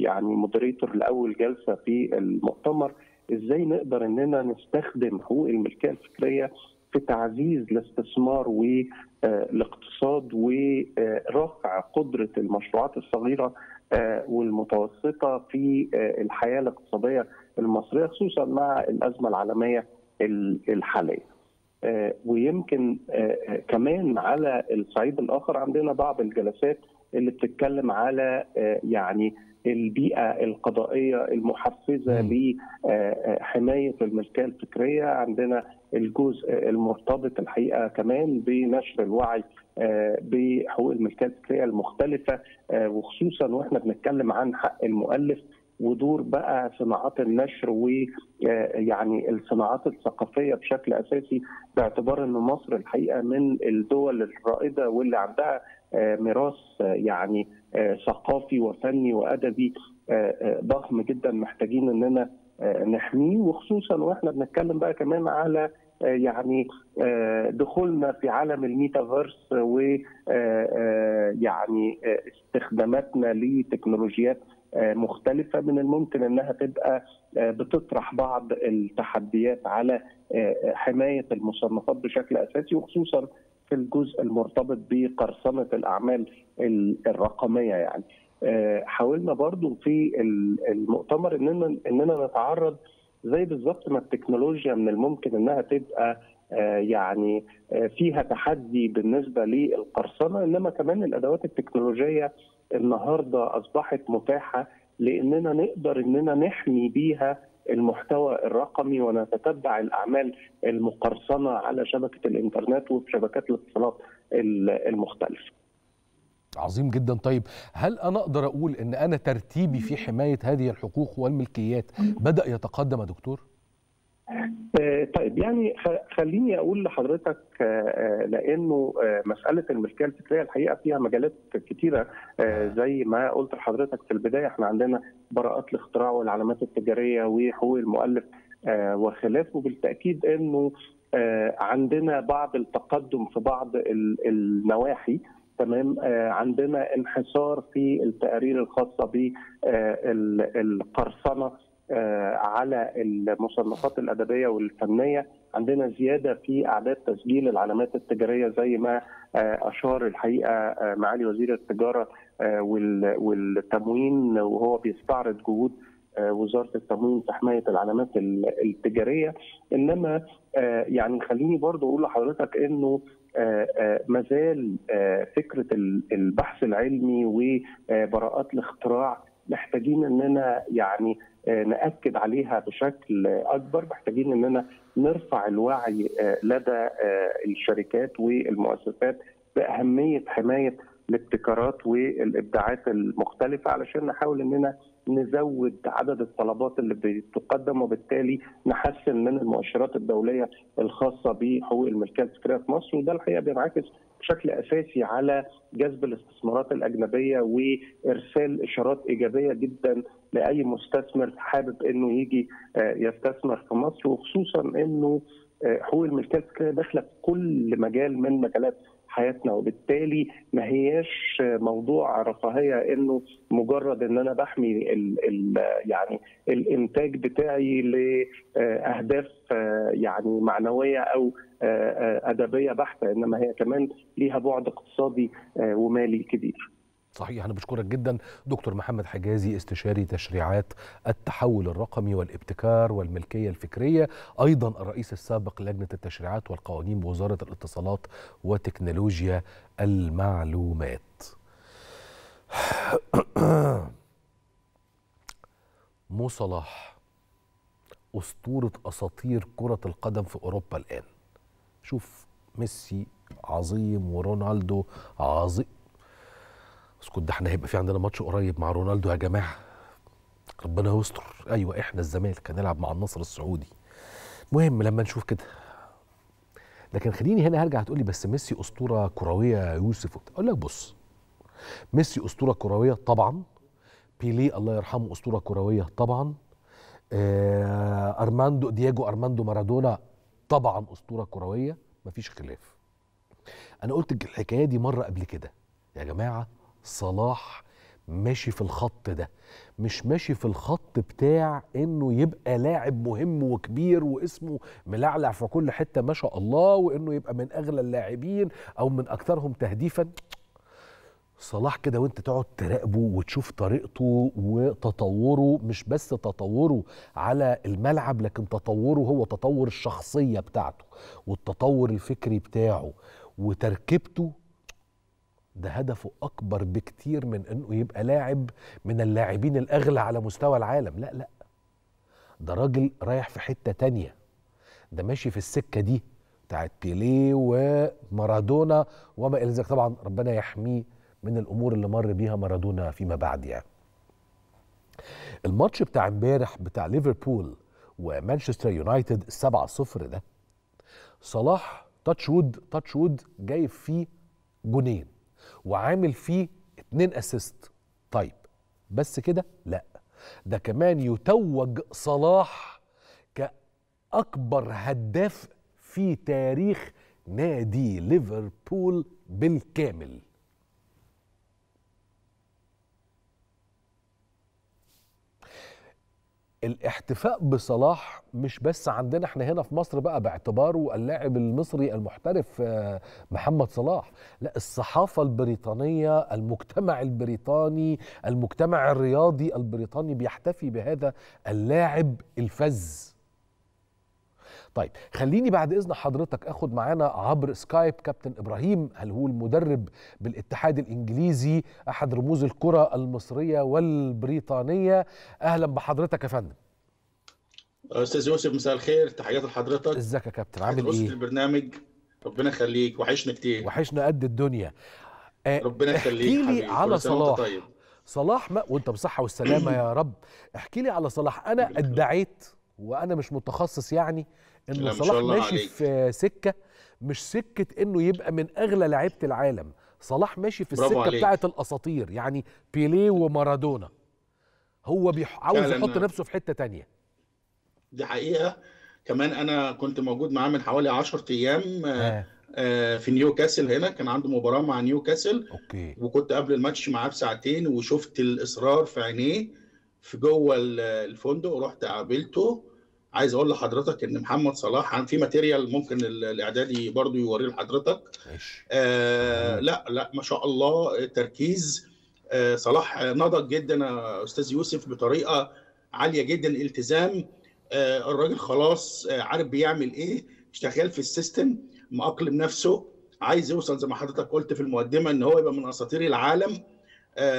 يعني مودريتور لاول جلسه في المؤتمر، ازاي نقدر اننا نستخدم حقوق الملكيه الفكريه في تعزيز الاستثمار والاقتصاد ورفع قدره المشروعات الصغيره والمتوسطه في الحياه الاقتصاديه المصريه، خصوصا مع الازمه العالميه الحاليه. ويمكن كمان على الصعيد الاخر عندنا بعض الجلسات اللي بتتكلم على يعني البيئه القضائيه المحفزه لحمايه الملكيه الفكريه. عندنا الجزء المرتبط الحقيقه كمان بنشر الوعي بحقوق الملكيه الفكريه المختلفه، وخصوصا واحنا بنتكلم عن حق المؤلف ودور بقى صناعات النشر ويعني الصناعات الثقافيه بشكل اساسي، باعتبار ان مصر الحقيقه من الدول الرائده واللي عندها ميراث يعني ثقافي وفني وادبي ضخم جدا محتاجين اننا نحميه، وخصوصا واحنا بنتكلم بقى كمان على يعني دخولنا في عالم الميتافيرس ويعني استخداماتنا لتكنولوجيات مختلفة من الممكن أنها تبقى بتطرح بعض التحديات على حماية المصنفات بشكل أساسي، وخصوصا في الجزء المرتبط بقرصنة الأعمال الرقمية. يعني حاولنا برضو في المؤتمر إننا نتعرض زي بالظبط ما التكنولوجيا من الممكن أنها تبقى يعني فيها تحدي بالنسبة للقرصنة، إنما كمان الأدوات التكنولوجية النهاردة أصبحت متاحة لأننا نقدر إننا نحمي بيها المحتوى الرقمي ونتتبع الأعمال المقرصنة على شبكة الإنترنت وفي شبكات الاتصالات المختلفة. عظيم جدا. طيب هل أنا أقدر أقول إن أنا ترتيبي في حماية هذه الحقوق والملكيات بدأ يتقدم يا دكتور؟ طيب يعني خليني أقول لحضرتك لأنه مسألة الملكية الفكرية الحقيقة فيها مجالات كتيرة، زي ما قلت لحضرتك في البداية احنا عندنا براءات الاختراع والعلامات التجارية وحقوق المؤلف وخلافه. بالتأكيد أنه عندنا بعض التقدم في بعض النواحي، تمام، عندنا انحصار في التقارير الخاصة بالقرصنة على المصنفات الأدبية والفنية، عندنا زيادة في أعداد تسجيل العلامات التجارية زي ما أشار الحقيقة معالي وزير التجارة والتموين وهو بيستعرض جهود وزارة التموين في حماية العلامات التجارية. إنما يعني خليني برضو أقول لحضرتك إنه مازال فكرة البحث العلمي وبراءات الاختراع محتاجين إننا يعني نأكد عليها بشكل أكبر، محتاجين إننا نرفع الوعي لدى الشركات والمؤسسات بأهمية حماية الابتكارات والإبداعات المختلفة علشان نحاول إننا نزود عدد الطلبات اللي بتقدم وبالتالي نحسن من المؤشرات الدولية الخاصة بحقوق الملكية الفكرية في مصر، وده الحقيقة بينعكس بشكل أساسي على جذب الاستثمارات الأجنبية وإرسال إشارات إيجابية جدا لأي مستثمر حابب إنه يجي يستثمر في مصر، وخصوصا إنه حقوق الملكية الفكرية داخلة في كل مجال من مجالات حياتنا، وبالتالي ما هياش موضوع رفاهيه انه مجرد ان انا بحمي يعني الانتاج بتاعي لاهداف يعني معنويه او ادبيه بحته، انما هي كمان ليها بعد اقتصادي ومالي كبير. صحيح. أنا بشكرك جدا دكتور محمد حجازي، استشاري تشريعات التحول الرقمي والابتكار والملكية الفكرية، أيضا الرئيس السابق لجنة التشريعات والقوانين بوزارة الاتصالات وتكنولوجيا المعلومات. مو صلاح أسطورة أساطير كرة القدم في أوروبا الآن. شوف ميسي عظيم ورونالدو عظيم، بس كده احنا هيبقى في عندنا ماتش قريب مع رونالدو يا جماعه، ربنا يستر. ايوه احنا الزمالك هنلعب مع النصر السعودي، المهم لما نشوف كده. لكن خليني هنا هرجع تقول لي بس ميسي اسطوره كرويه يا يوسف، اقول لك بص، ميسي اسطوره كرويه طبعا، بيليه الله يرحمه اسطوره كرويه طبعا، دييجو ارماندو مارادونا طبعا اسطوره كرويه، مفيش خلاف. انا قلت الحكايه دي مره قبل كده يا جماعه، صلاح ماشي في الخط ده، مش ماشي في الخط بتاع انه يبقى لاعب مهم وكبير واسمه ملعلع في كل حته ما شاء الله، وانه يبقى من اغلى اللاعبين او من اكثرهم تهديفا. صلاح كده وانت تقعد تراقبه وتشوف طريقته وتطوره، مش بس تطوره على الملعب لكن تطوره هو، تطور الشخصيه بتاعته والتطور الفكري بتاعه وتركيبته. ده هدفه أكبر بكتير من أنه يبقى لاعب من اللاعبين الأغلى على مستوى العالم، لا لا، ده راجل رايح في حتة تانية، ده ماشي في السكة دي بتاعت بيليه ومارادونا وما إلى ذلك، طبعا ربنا يحميه من الأمور اللي مر بيها مارادونا فيما بعد. يعني الماتش بتاع امبارح بتاع ليفربول ومانشستر يونايتد 7-0 ده، صلاح تاتشوود جايب فيه جونين وعامل فيه 2 اسيست. طيب بس كده؟ لا، ده كمان يتوج صلاح كأكبر هداف في تاريخ نادي ليفربول بالكامل. الاحتفاء بصلاح مش بس عندنا احنا هنا في مصر بقى باعتباره اللاعب المصري المحترف محمد صلاح، لا الصحافة البريطانية، المجتمع البريطاني، المجتمع الرياضي البريطاني بيحتفي بهذا اللاعب الفذ. طيب خليني بعد إذن حضرتك أخد معانا عبر سكايب كابتن إبراهيم، هل هو المدرب بالاتحاد الإنجليزي أحد رموز الكرة المصرية والبريطانية. أهلا بحضرتك يا فندم. أستاذ يوسف مساء الخير، تحيات لحضرتك. إزيك يا كابتن، عامل إيه؟ البرنامج ربنا يخليك، وحشنا كتير. وحشنا قد الدنيا. ربنا يخليك. احكي لي على صلاح. طيب. صلاح وأنت بصحة والسلامة يا رب. احكي لي على صلاح. أنا ادعيت وأنا مش متخصص يعني إن صلاح ماشي في سكة مش سكة إنه يبقى من أغلى لعيبة العالم. صلاح ماشي في السكة بتاعة الأساطير، يعني بيليه ومارادونا. هو عاوز يحط نفسه في حتة تانية. دي حقيقة. كمان أنا كنت موجود معاه من حوالي 10 أيام في نيوكاسل. هنا كان عنده مباراة مع نيوكاسل، وكنت قبل الماتش معاه بساعتين، وشفت الإصرار في عينيه في جوه الفندق، ورحت قابلته. عايز اقول لحضرتك ان محمد صلاح في ماتيريال ممكن الاعدادي برضو يوريه لحضرتك. لا ما شاء الله التركيز. صلاح نضج جدا يا استاذ يوسف بطريقه عاليه جدا، الالتزام. الراجل خلاص عارف بيعمل ايه، اشتغل في السيستم، مأقلم نفسه، عايز يوصل زي ما حضرتك قلت في المقدمه ان هو يبقى من اساطير العالم،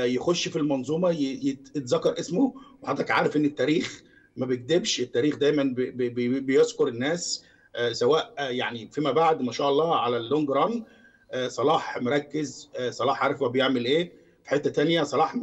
يخش في المنظومه يتذكر اسمه. وحضرتك عارف ان التاريخ ما بيكدبش، التاريخ دايما بيذكر الناس، سواء يعني فيما بعد. ما شاء الله على اللونج ران، صلاح مركز، صلاح عارف هو بيعمل ايه. في حته ثانيه صلاح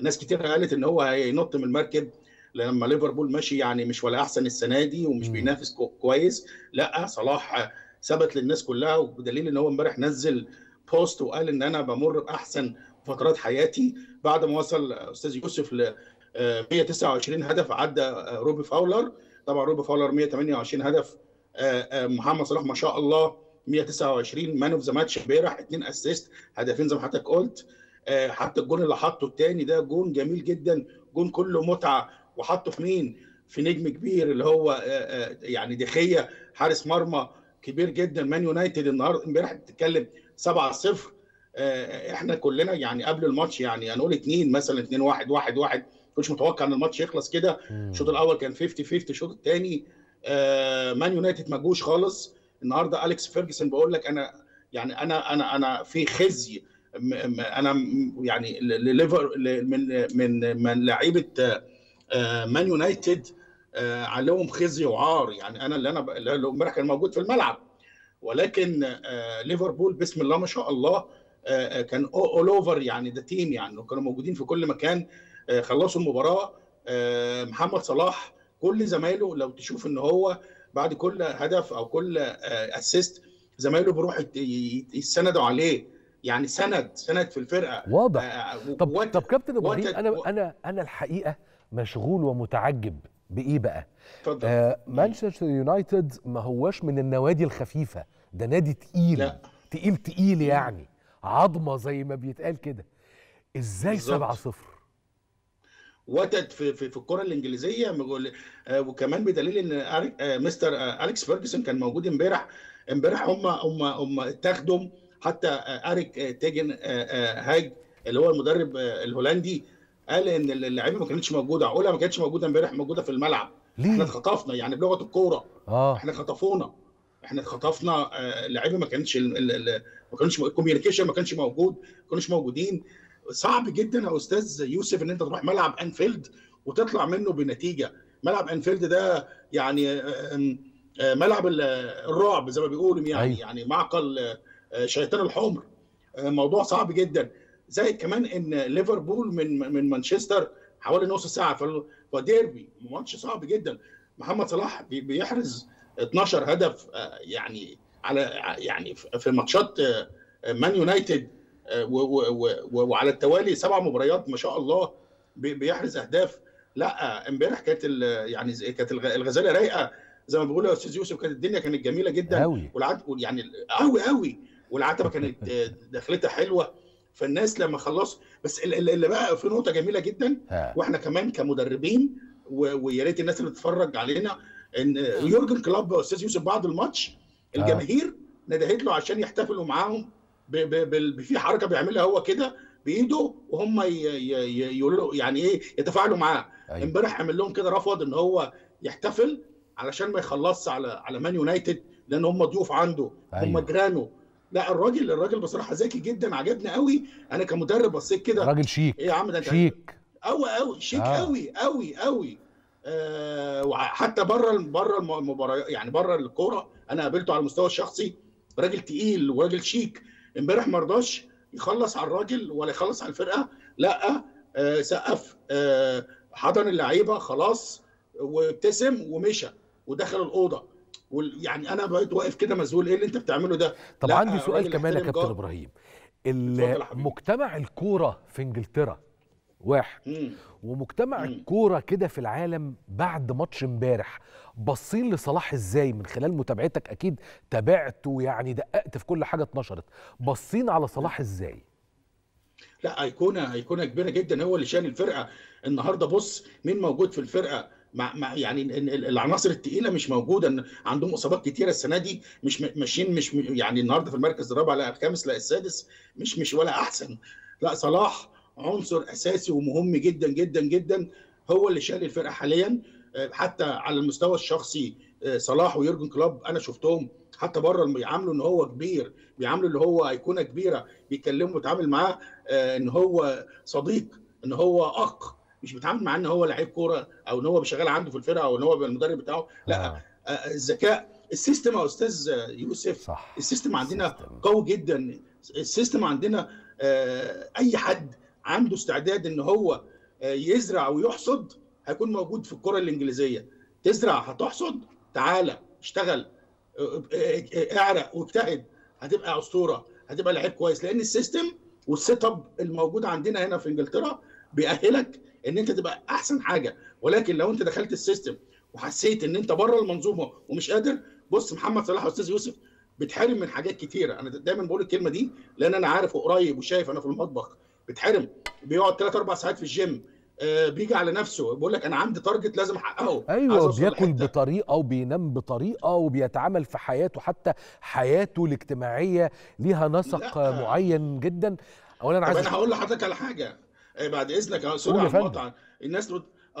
ناس كتير قالت ان هو هينط من المركب لما ليفربول ماشي يعني مش ولا احسن السنه دي ومش بينافس كويس. لا صلاح ثبت للناس كلها، وبدليل ان هو امبارح نزل بوست وقال ان انا بمر باحسن فترات حياتي بعد ما وصل استاذ يوسف ل 129 هدف، عدى روبي فاولر. طبعا روبي فاولر 128 هدف، محمد صلاح ما شاء الله 129، مان اوف ذا ماتش امبارح، 2 اسيست، هدفين زي ما حضرتك قلت. حتى الجون اللي حطه الثاني ده جون جميل جدا، جون كله متعه، وحطه في مين؟ في نجم كبير اللي هو يعني ديخيه، حارس مرمى كبير جدا. مان يونايتد النهارده امبارح بتتكلم 7-0. احنا كلنا يعني قبل الماتش يعني هنقول 2 مثلا 2-1 1-1، مش متوقع ان الماتش يخلص كده. الشوط الاول كان 50-50، الشوط الثاني مان يونايتد ما جوش خالص. النهارده اليكس فيرجسون بقول لك انا يعني انا في خزي، انا يعني من لعيبه مان يونايتد عليهم خزي وعار. يعني انا اللي امبارح كان موجود في الملعب، ولكن ليفربول بسم الله ما شاء الله كان اول اوفر يعني ده تيم، يعني كانوا موجودين في كل مكان. خلصوا المباراه. محمد صلاح كل زمايله لو تشوف ان هو بعد كل هدف او كل اسيست زمايله بيروح يتسندوا عليه، يعني سند في الفرقه واضح. طب كابتن ابراهيم، انا الحقيقه مشغول ومتعجب بايه بقى؟ اتفضل. مانشستر يونايتد ما هواش من النوادي الخفيفه، ده نادي تقيل. لا. تقيل تقيل يعني عظمه زي ما بيتقال كده. ازاي 7-0 وتد في الكره الانجليزيه؟ وكمان بدليل ان مستر اليكس فيرجسون كان موجود امبارح. هم اتخدم حتى اريك تيجن هاج اللي هو المدرب الهولندي قال ان اللعيبه ما كانتش موجوده، عقولها ما كانتش موجوده امبارح، موجوده في الملعب. ليه؟ احنا اتخطفنا يعني بلغه الكوره. احنا خطفونا، احنا اتخطفنا. اللعيبه ما كانتش الكوميونيكيشن ما كانش موجود، ما كانوش موجودين. صعب جدا يا استاذ يوسف ان انت تروح ملعب انفيلد وتطلع منه بنتيجه. ملعب انفيلد ده يعني ملعب الرعب زي ما بيقولوا، يعني يعني معقل شيطان الحمر. موضوع صعب جدا. زائد كمان ان ليفربول من مانشستر حوالي نص ساعه، فديربي ماتش صعب جدا. محمد صلاح بيحرز 12 هدف يعني على يعني في ماتشات مان يونايتد، وعلى التوالي 7 مباريات ما شاء الله بيحرز اهداف. لا امبارح كانت يعني كانت الغزاله رايقه زي ما بيقولوا يا استاذ يوسف، كانت الدنيا كانت جميله جدا قوي، يعني قوي، والعتبه كانت دخلتها حلوه. فالناس لما خلصوا، بس اللي بقى في نقطه جميله جدا، واحنا كمان كمدربين ويا ريت الناس اللي بتتفرج علينا ان يورجن كلوب واستاذ يوسف بعد الماتش الجماهير ندهت له عشان يحتفلوا معاهم في حركه بيعملها هو كده بايده وهم يقولوا يعني ايه يتفاعلوا معاه. امبارح عمل لهم كده رفض ان هو يحتفل علشان ما يخلصش على مان يونايتد لان هم ضيوف عنده هم جيرانه. لا الراجل بصراحه ذكي جدا عجبني قوي. انا كمدرب بصيت كده راجل شيك. ايه يا عم ده شيك قوي شيك قوي. وحتى بره المباراه يعني بره الكوره انا قابلته على المستوى الشخصي راجل تقيل وراجل شيك. امبارح ما رضاش يخلص على الراجل ولا يخلص على الفرقه. لا سقف حضن اللعيبه خلاص وابتسم ومشى ودخل الاوضه. يعني انا بقيت واقف كده مذهول ايه اللي انت بتعمله ده. طب عندي سؤال كمان يا كابتن ابراهيم. مجتمع الكوره في انجلترا واحد ومجتمع الكوره كده في العالم بعد ماتش امبارح باصين لصلاح ازاي؟ من خلال متابعتك اكيد تابعت ويعني دققت في كل حاجه اتنشرت. باصين على صلاح ازاي؟ لا ايقونه كبيره جدا هو اللي شان الفرقه النهارده. بص مين موجود في الفرقه مع يعني العناصر الثقيله مش موجوده. عندهم اصابات كتيره السنه دي مش ماشيين مش يعني النهارده في المركز الرابع لا الخامس لا السادس مش ولا احسن. لا صلاح عنصر اساسي ومهم جدا جدا جدا هو اللي شايل الفرقه حاليا. حتى على المستوى الشخصي صلاح ويورجن كلوب انا شفتهم حتى بره بيعاملوا ان هو كبير بيعاملوا اللي هو ايقونه كبيره بيتكلموا ويتعامل معاه ان هو صديق ان هو اخ. مش بيتعامل معاه ان هو لعيب كوره او ان هو بيشغل عنده في الفرقه او ان هو المدرب بتاعه. لا الذكاء السيستم يا استاذ يوسف صح. السيستم عندنا قوي جدا. السيستم عندنا اي حد عنده استعداد ان هو يزرع ويحصد هيكون موجود في الكره الانجليزيه. تزرع هتحصد تعالى اشتغل اعرق واجتهد هتبقى اسطوره هتبقى لعيب كويس. لان السيستم والسيت اب الموجود عندنا هنا في انجلترا بيأهلك ان انت تبقى احسن حاجه. ولكن لو انت دخلت السيستم وحسيت ان انت بره المنظومه ومش قادر بص محمد صلاح واستاذ يوسف بتحرم من حاجات كتيره. انا دايما بقول الكلمه دي لان انا عارف وقريب وشايف. انا في المطبخ بتحرم بيقعد 3-4 ساعات في الجيم بيجي على نفسه بيقول لك انا عندي تارجت لازم احققه. ايوه بياكل بطريقه وبينام بطريقه وبيتعامل في حياته حتى حياته الاجتماعيه ليها نسق معين جدا. اولا انا عايز انا هقول لحضرتك على حاجه بعد اذنك سرعه الناس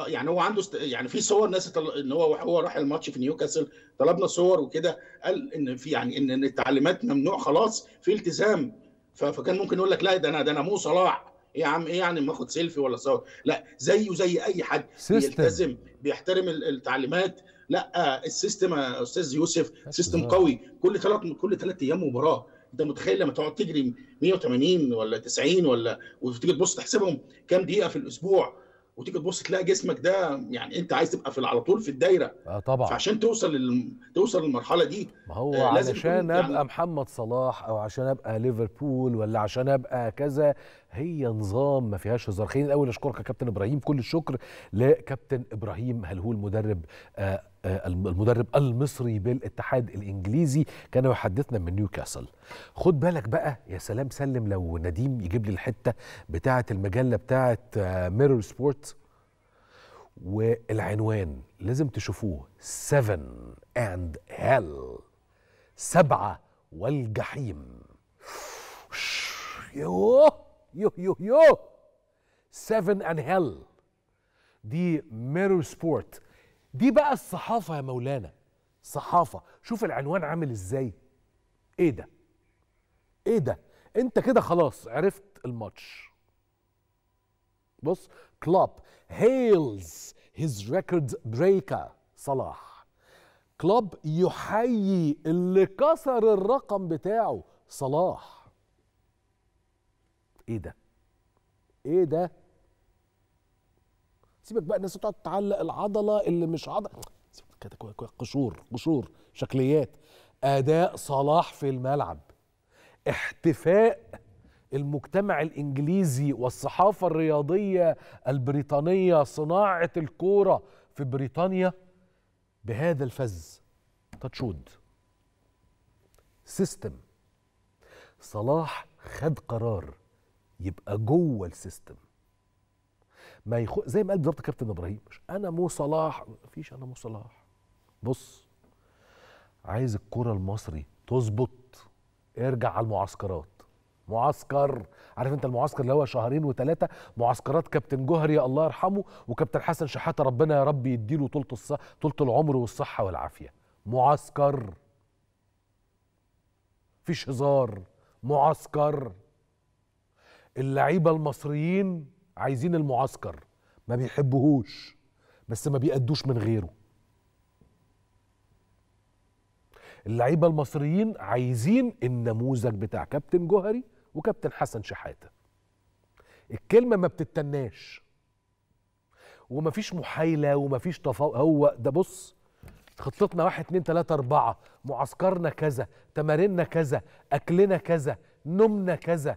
يعني هو عنده يعني في صور ناس ان هو راح الماتش في نيوكاسل طلبنا صور وكده قال ان في يعني ان التعليمات ممنوع خلاص في التزام. فكان ممكن يقول لك لا ده انا مو صلاح. يا عم ايه يعني ما اخد سيلفي ولا صور؟ لا زيه زي اي حد بيلتزم بيحترم التعليمات. لا السيستم يا استاذ يوسف سيستم قوي. كل 3 ايام مباراه. انت متخيل لما تقعد تجري 180 ولا 90 ولا وتيجي تبص تحسبهم كام دقيقه في الاسبوع وتيجي تبص تلاقي جسمك ده يعني انت عايز تبقى على طول في الدايره. طبعا فعشان توصل للمرحله دي ما هو علشان ابقى يعني محمد صلاح او عشان ابقى ليفربول ولا عشان ابقى كذا هي نظام ما فيهاش هزار. خليني الاول اشكرك يا كابتن ابراهيم. كل الشكر لكابتن ابراهيم هلهول المدرب المصري بالاتحاد الانجليزي كان يحدثنا من نيوكاسل. خد بالك بقى يا سلام سلم لو نديم يجيب لي الحته بتاعه المجله بتاعه ميرور سبورت والعنوان لازم تشوفوه 7 اند هيل 7 والجحيم. يوه يوه يوه يوه 7 اند هيل دي ميرور سبورت. دي بقى الصحافة يا مولانا صحافة. شوف العنوان عامل ازاي. ايه ده ايه ده. انت كده خلاص عرفت الماتش. بص كلوب هيلز هيز ريكورد بريكر صلاح. كلوب يحيي اللي كسر الرقم بتاعه صلاح. ايه ده ايه ده. سيبك بقى الناس بتقعد تعلق العضله اللي مش عضله قشور شكليات. اداء صلاح في الملعب احتفاء المجتمع الانجليزي والصحافه الرياضيه البريطانيه صناعه الكوره في بريطانيا بهذا الفز. تتشود سيستم صلاح خد قرار يبقى جوه السيستم ما يخو... زي ما قال بالظبط كابتن ابراهيم، انا مو صلاح، مفيش انا مو صلاح. بص، عايز الكرة المصري تظبط، ارجع على المعسكرات. معسكر، عارف انت المعسكر اللي هو شهرين وثلاثه، معسكرات كابتن جوهري الله يرحمه وكابتن حسن شحاته، ربنا يا رب يديله طولة العمر والصحه والعافيه. معسكر، مفيش هزار، معسكر. اللعيبه المصريين عايزين المعسكر، ما بيحبوهوش بس ما بيأدوش من غيره. اللعيبه المصريين عايزين النموذج بتاع كابتن جوهري وكابتن حسن شحاته. الكلمه ما بتتناش، ومفيش محايله ومفيش تفاوض. هو ده، بص خطتنا 1 2 3 4، معسكرنا كذا، تماريننا كذا، اكلنا كذا، نومنا كذا.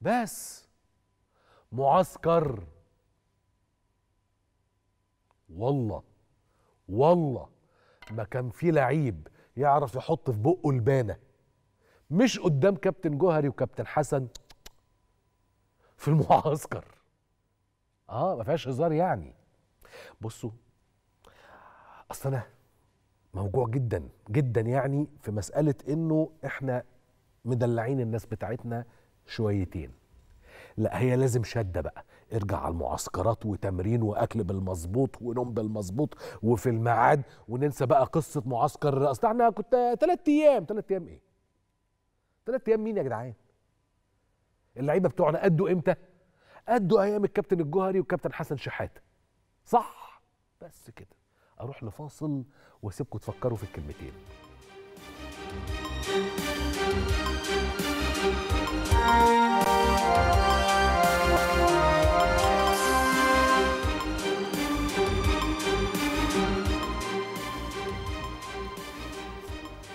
بس معسكر. والله ما كان في لعيب يعرف يحط في بقه لبانه مش قدام كابتن جوهري وكابتن حسن في المعسكر. ما فيهاش هزار يعني. بصوا، اصل انا موجوع جدا جدا يعني في مساله انه احنا مدلعين الناس بتاعتنا شويتين. لا، هي لازم شده بقى، ارجع على المعسكرات وتمرين واكل بالمظبوط ونوم بالمظبوط وفي الميعاد، وننسى بقى قصه معسكر. اصل احنا كنت 3 ايام. 3 ايام ايه؟ 3 ايام مين يا جدعان؟ اللعيبه بتوعنا ادوا امتى؟ ادوا ايام الكابتن الجوهري والكابتن حسن شحاته. صح؟ بس كده. اروح لفاصل واسيبكم تفكروا في الكلمتين.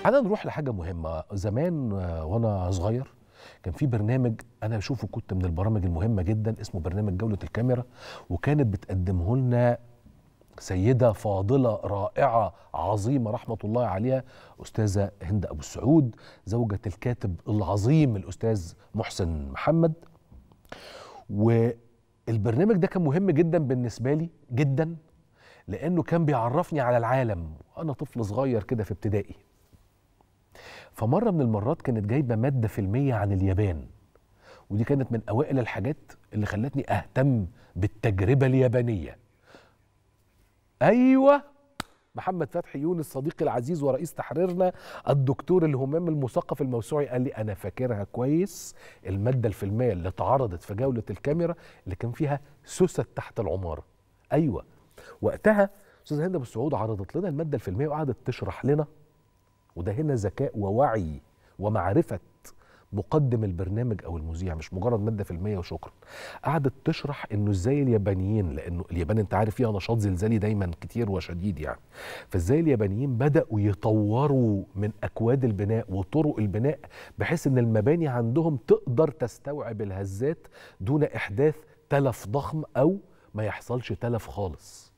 أنا نروح لحاجة مهمة. زمان وأنا صغير كان في برنامج أنا بشوفه، كنت من البرامج المهمة جدا، اسمه برنامج جولة الكاميرا، وكانت بتقدمه لنا سيدة فاضلة رائعة عظيمة رحمة الله عليها، أستاذة هند أبو السعود، زوجة الكاتب العظيم الأستاذ محسن محمد. والبرنامج ده كان مهم جدا بالنسبة لي جدا، لأنه كان بيعرفني على العالم وأنا طفل صغير كده في ابتدائي. فمرة من المرات كانت جايبة مادة فيلمية عن اليابان، ودي كانت من أوائل الحاجات اللي خلتني أهتم بالتجربة اليابانية. أيوة، محمد فتحي يونس صديقي العزيز ورئيس تحريرنا الدكتور الهمام المثقف الموسوعي قال لي أنا فاكرها كويس، المادة الفيلمية اللي اتعرضت في جولة الكاميرا اللي كان فيها سوسة تحت العمارة. أيوة، وقتها أستاذ هند أبو السعود عرضت لنا المادة الفيلمية وقعدت تشرح لنا، وده هنا ذكاء ووعي ومعرفة مقدم البرنامج أو المذيع، مش مجرد مادة فيلمية وشكرا. قعدت تشرح إنه إزاي اليابانيين، لأنه اليابان أنت عارف فيها نشاط زلزالي دايما كتير وشديد يعني، فإزاي اليابانيين بدأوا يطوروا من أكواد البناء وطرق البناء بحيث إن المباني عندهم تقدر تستوعب الهزات دون إحداث تلف ضخم أو ما يحصلش تلف خالص.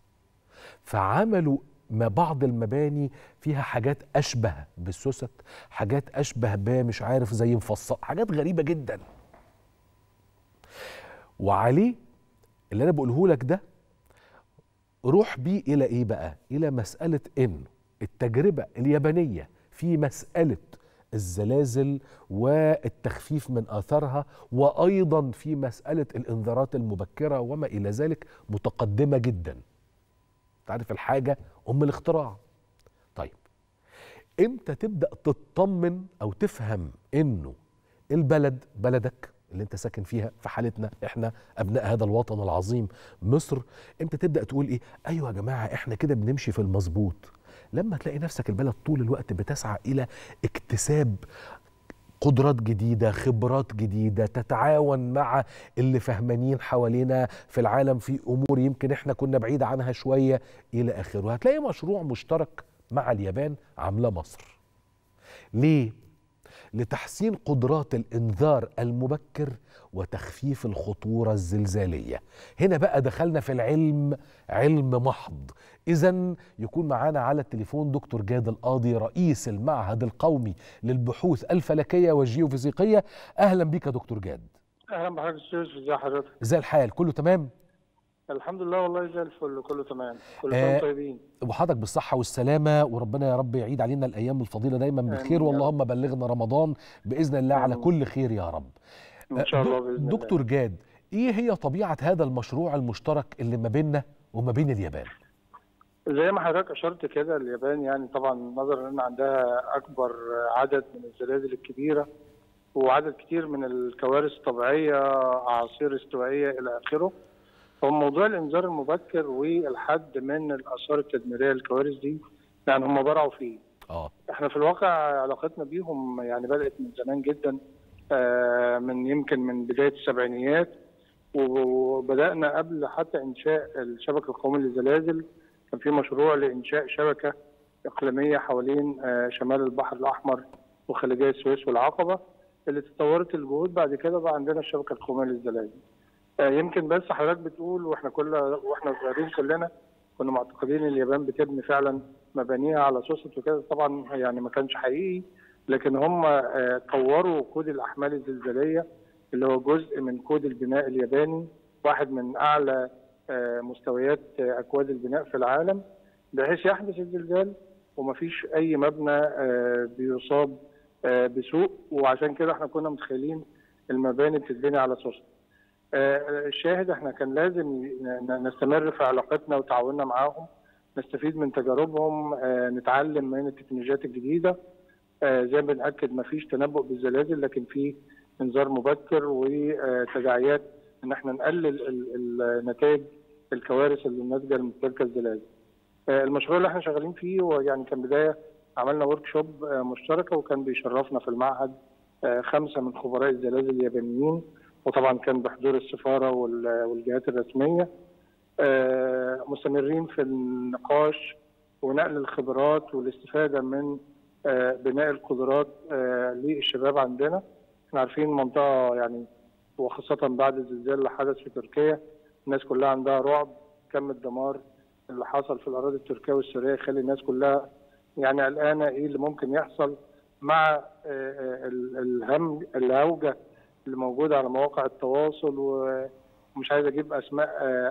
فعملوا ما بعض المباني فيها حاجات أشبه بالسوست، حاجات أشبه مش عارف زي مفصل، حاجات غريبة جدا. وعليه اللي أنا بقوله لك ده روح بيه إلى إيه بقى؟ إلى مسألة إن التجربة اليابانية في مسألة الزلازل والتخفيف من آثارها، وأيضا في مسألة الإنذارات المبكرة وما إلى ذلك، متقدمة جدا. تعرف الحاجة أم الاختراع. طيب، إمتى تبدأ تطمن أو تفهم إنه البلد، بلدك اللي أنت ساكن فيها، في حالتنا إحنا أبناء هذا الوطن العظيم مصر، إمتى تبدأ تقول إيه؟ أيوة يا جماعة، إحنا كده بنمشي في المظبوط. لما تلاقي نفسك البلد طول الوقت بتسعى إلى اكتساب قدرات جديدة، خبرات جديدة، تتعاون مع اللي فهمانين حوالينا في العالم في أمور يمكن إحنا كنا بعيد عنها شوية إلى آخره. هتلاقي مشروع مشترك مع اليابان عاملة مصر. ليه؟ لتحسين قدرات الإنذار المبكر وتخفيف الخطورة الزلزالية. هنا بقى دخلنا في العلم، علم محض. إذن يكون معانا على التليفون دكتور جاد القاضي، رئيس المعهد القومي للبحوث الفلكية والجيوفيزيقية. أهلا بك يا دكتور جاد. اهلا بحضرتك يا استاذ. ازي حضرتك؟ ازي الحال؟ كله تمام؟ الحمد لله والله زي الفل، كله تمام، كله طيبين وحضرتك بالصحه والسلامه، وربنا يا رب يعيد علينا الايام الفضيله دايما بالخير، واللهم بلغنا رمضان باذن الله على كل خير يا رب ان شاء الله باذن الله. دكتور جاد، ايه هي طبيعه هذا المشروع المشترك اللي ما بيننا وما بين اليابان؟ زي ما حضرتك اشرت كده، اليابان يعني طبعا نظرا ان عندها اكبر عدد من الزلازل الكبيره وعدد كتير من الكوارث الطبيعيه، اعاصير استوائيه الى اخره، فموضوع الانذار المبكر والحد من الاثار التدميريه للكوارث دي يعني هم برعوا فيه. احنا في الواقع علاقتنا بيهم يعني بدات من زمان جدا، من يمكن من بدايه السبعينيات، وبدانا قبل حتى انشاء الشبكه القوميه للزلازل، كان في مشروع لانشاء شبكه اقليميه حوالين شمال البحر الاحمر وخليجي السويس والعقبه، اللي تطورت الجهود بعد كده بقى عندنا الشبكه القوميه للزلازل. يمكن بس حضرتك بتقول واحنا صغيرين كلنا كنا معتقدين اليابان بتبني فعلا مبانيها على سوسة وكده، طبعا يعني ما كانش حقيقي، لكن هم طوروا كود الاحمال الزلزاليه اللي هو جزء من كود البناء الياباني، واحد من اعلى مستويات اكواد البناء في العالم، بحيث يحدث الزلزال ومفيش اي مبنى بيصاب بسوء، وعشان كده احنا كنا متخيلين المباني بتتبني على سوسة. الشاهد احنا كان لازم نستمر في علاقتنا وتعاوننا معاهم، نستفيد من تجاربهم، نتعلم من التكنولوجيات الجديده، زي ما بنأكد مفيش تنبؤ بالزلازل، لكن في انذار مبكر وتداعيات ان احنا نقلل نتائج الكوارث اللي الناتجه من تلك الزلازل. المشروع اللي احنا شغالين فيه ويعني كان بدايه عملنا ورك شوب مشتركه، وكان بيشرفنا في المعهد 5 من خبراء الزلازل اليابانيين، وطبعا كان بحضور السفاره والجهات الرسميه. مستمرين في النقاش ونقل الخبرات والاستفاده من بناء القدرات للشباب عندنا. احنا عارفين المنطقه يعني، وخاصه بعد الزلزال اللي حدث في تركيا، الناس كلها عندها رعب، كم الدمار اللي حصل في الاراضي التركيه والسوريه يخلي الناس كلها يعني قلقانه ايه اللي ممكن يحصل، مع الهم الهوجه اللي موجوده على مواقع التواصل، ومش عايز اجيب اسماء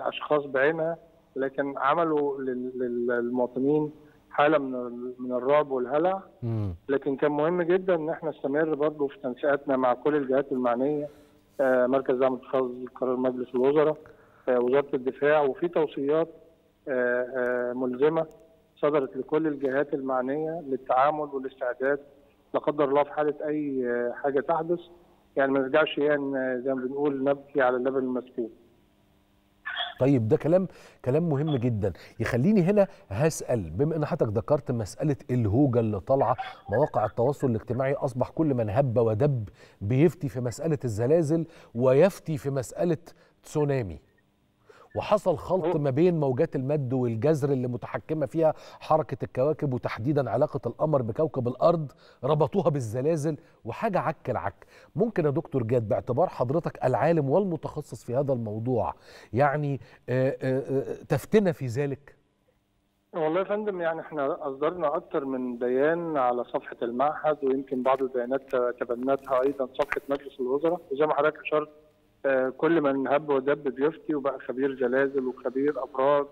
اشخاص بعينها، لكن عملوا للمواطنين حاله من الرعب والهلع. لكن كان مهم جدا ان احنا نستمر برضه في تنسيقاتنا مع كل الجهات المعنيه، مركز دعم اتخاذ قرار مجلس الوزراء، وزاره الدفاع، وفي توصيات ملزمه صدرت لكل الجهات المعنيه للتعامل والاستعداد لا قدر الله في حاله اي حاجه تحدث، يعني ما نرجعش يعني زي ما بنقول نبكي على اللبن المسكوب. طيب ده كلام مهم جدا، يخليني هنا هسأل، بما ان حضرتك ذكرت مسألة الهوجة اللي طالعة، مواقع التواصل الاجتماعي أصبح كل من هب ودب بيفتي في مسألة الزلازل ويفتي في مسألة تسونامي، وحصل خلط ما بين موجات المد والجزر اللي متحكمة فيها حركة الكواكب، وتحديدا علاقة القمر بكوكب الأرض، ربطوها بالزلازل، وحاجة عك العك. ممكن يا دكتور جاد باعتبار حضرتك العالم والمتخصص في هذا الموضوع يعني تفتنا في ذلك؟ والله يا فندم يعني احنا أصدرنا أكتر من بيان على صفحة المعهد، ويمكن بعض البيانات تبنتها أيضا صفحة مجلس الوزراء، وزي ما حضرتك أشرت كل من هب ودب بيفتي وبقى خبير زلازل وخبير ابراج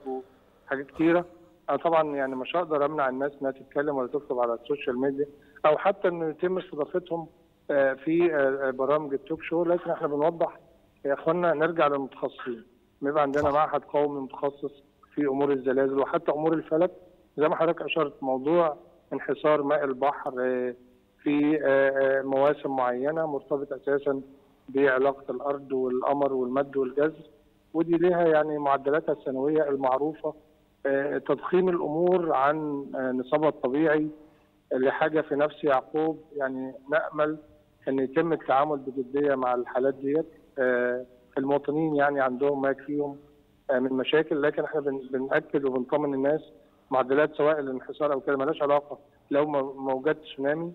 وحاجات كتيره. انا طبعا يعني مش هقدر امنع الناس انها تتكلم ولا تكتب على السوشيال ميديا، او حتى انه يتم استضافتهم في برامج التوك شو، لكن احنا بنوضح يا اخوانا نرجع للمتخصصين، بيبقى عندنا معهد قومي متخصص في امور الزلازل وحتى امور الفلك، زي ما حضرتك اشرت موضوع انحسار ماء البحر في مواسم معينه مرتبط اساسا بعلاقة الأرض والقمر والمد والجزر، ودي لها يعني معدلاتها السنوية المعروفة. تضخيم الأمور عن نصابها الطبيعي لحاجة في نفس يعقوب، يعني نأمل أن يتم التعامل بجدية مع الحالات ديت. المواطنين يعني عندهم ما يكفيهم من مشاكل، لكن احنا بنأكد وبنطمن الناس معدلات سواء الانحسار أو كده مالهاش علاقة لو موجات تسونامي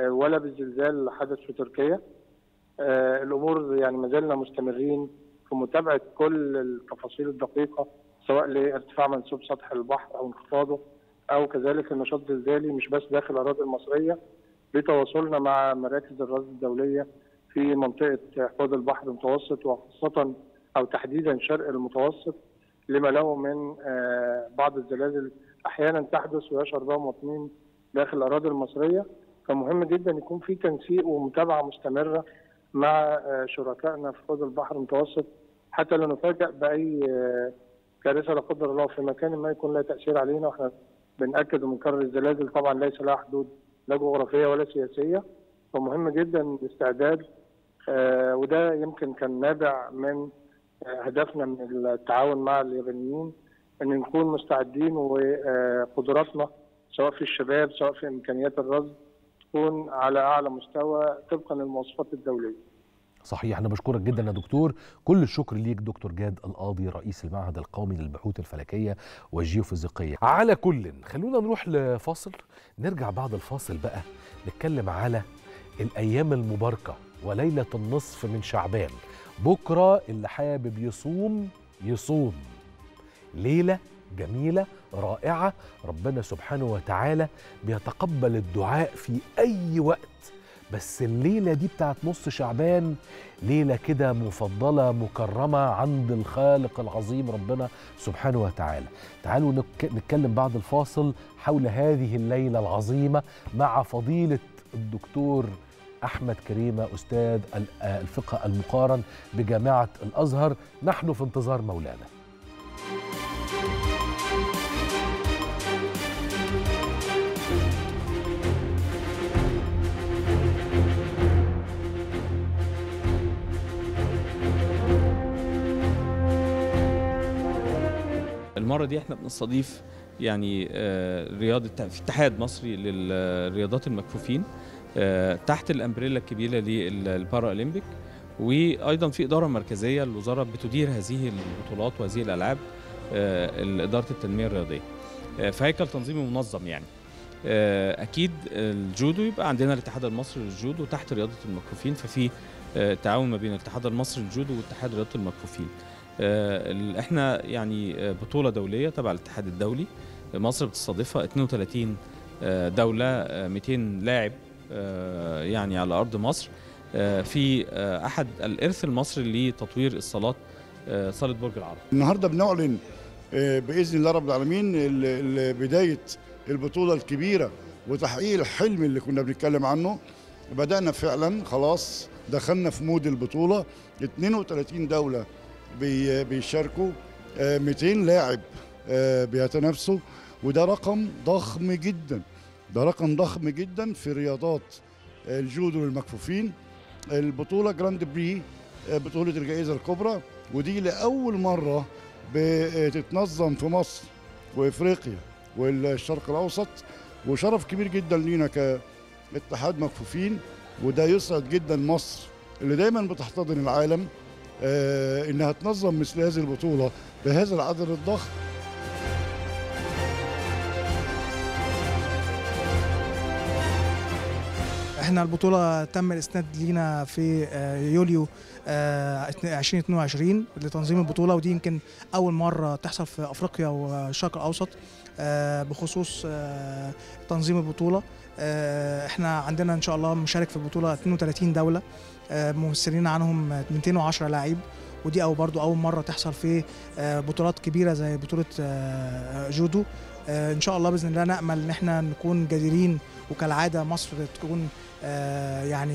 ولا بالزلزال اللي حدث في تركيا. الامور يعني ما زلنا مستمرين في متابعه كل التفاصيل الدقيقه، سواء لارتفاع منسوب سطح البحر او انخفاضه، او كذلك النشاط الزلزالي مش بس داخل الاراضي المصريه، بتواصلنا مع مراكز الرصد الدوليه في منطقه حوض البحر المتوسط، وخاصه او تحديدا شرق المتوسط، لما له من بعض الزلازل احيانا تحدث ويشعر بها مواطنين داخل الاراضي المصريه. فمهم جدا يكون في تنسيق ومتابعه مستمره مع شركائنا في حوض البحر المتوسط، حتى لا نفاجئ باي كارثه لا قدر الله في مكان ما يكون لها تاثير علينا. واحنا بنأكد وبنكرر الزلازل طبعا ليس لها حدود لا جغرافيه ولا سياسيه، فمهم جدا الاستعداد، وده يمكن كان نابع من هدفنا من التعاون مع اليابانيين، ان نكون مستعدين وقدراتنا سواء في الشباب سواء في امكانيات الرصد تكون على اعلى مستوى طبقا للمواصفات الدوليه. صحيح. أنا بشكرك جدا يا دكتور، كل الشكر ليك دكتور جاد القاضي رئيس المعهد القومي للبحوث الفلكية والجيوفيزيقية. على كل خلونا نروح لفاصل، نرجع بعد الفاصل بقى نتكلم على الأيام المباركة وليلة النصف من شعبان. بكرة اللي حابب يصوم يصوم. ليلة جميلة رائعة، ربنا سبحانه وتعالى بيتقبل الدعاء في أي وقت، بس الليلة دي بتاعت نص شعبان ليلة كده مفضلة مكرمة عند الخالق العظيم ربنا سبحانه وتعالى. تعالوا نتكلم بعد الفاصل حول هذه الليلة العظيمة مع فضيلة الدكتور أحمد كريمة أستاذ الفقه المقارن بجامعة الأزهر. نحن في انتظار مولانا. المرة دي احنا بنستضيف يعني رياضة في اتحاد مصري للرياضات المكفوفين تحت الأمبريلا الكبيرة للبارالمبيك، وأيضا في إدارة مركزية الوزارة بتدير هذه البطولات وهذه الألعاب، إدارة التنمية الرياضية، فهيكل تنظيمي منظم يعني. أكيد الجودو يبقى عندنا الاتحاد المصري للجودو تحت رياضة المكفوفين، ففي تعاون ما بين الاتحاد المصري للجودو واتحاد رياضة المكفوفين. احنا يعني بطولة دولية تبع الاتحاد الدولي، مصر بتستضيفها 32 دولة 200 لاعب يعني على أرض مصر، في أحد الإرث المصري لتطوير الصالات، صالة برج العرب. النهاردة بنعلن بإذن الله رب العالمين بداية البطولة الكبيرة وتحقيق الحلم اللي كنا بنتكلم عنه. بدأنا فعلا، خلاص دخلنا في مود البطولة، 32 دولة بيشاركوا، 200 لاعب بيتنافسوا، وده رقم ضخم جدا، ده رقم ضخم جدا في رياضات الجودو للمكفوفين. البطولة جراند بري بطولة الجائزة الكبرى، ودي لأول مرة بتتنظم في مصر وإفريقيا والشرق الأوسط، وشرف كبير جدا لينا كاتحاد مكفوفين، وده يسعد جدا مصر اللي دايما بتحتضن العالم إنها تنظم مثل هذه البطولة بهذا العدد الضخم. احنا البطولة تم الاسناد لينا في يوليو 2022 لتنظيم البطولة، ودي يمكن أول مرة تحصل في أفريقيا والشرق الأوسط بخصوص تنظيم البطولة. احنا عندنا إن شاء الله مشارك في البطولة 32 دولة، ممثلين عنهم 210 لاعب، ودي برضو أول مرة تحصل في بطولات كبيرة زي بطولة جودو. إن شاء الله بإذن الله نأمل إن احنا نكون جديرين، وكالعادة مصر تكون يعني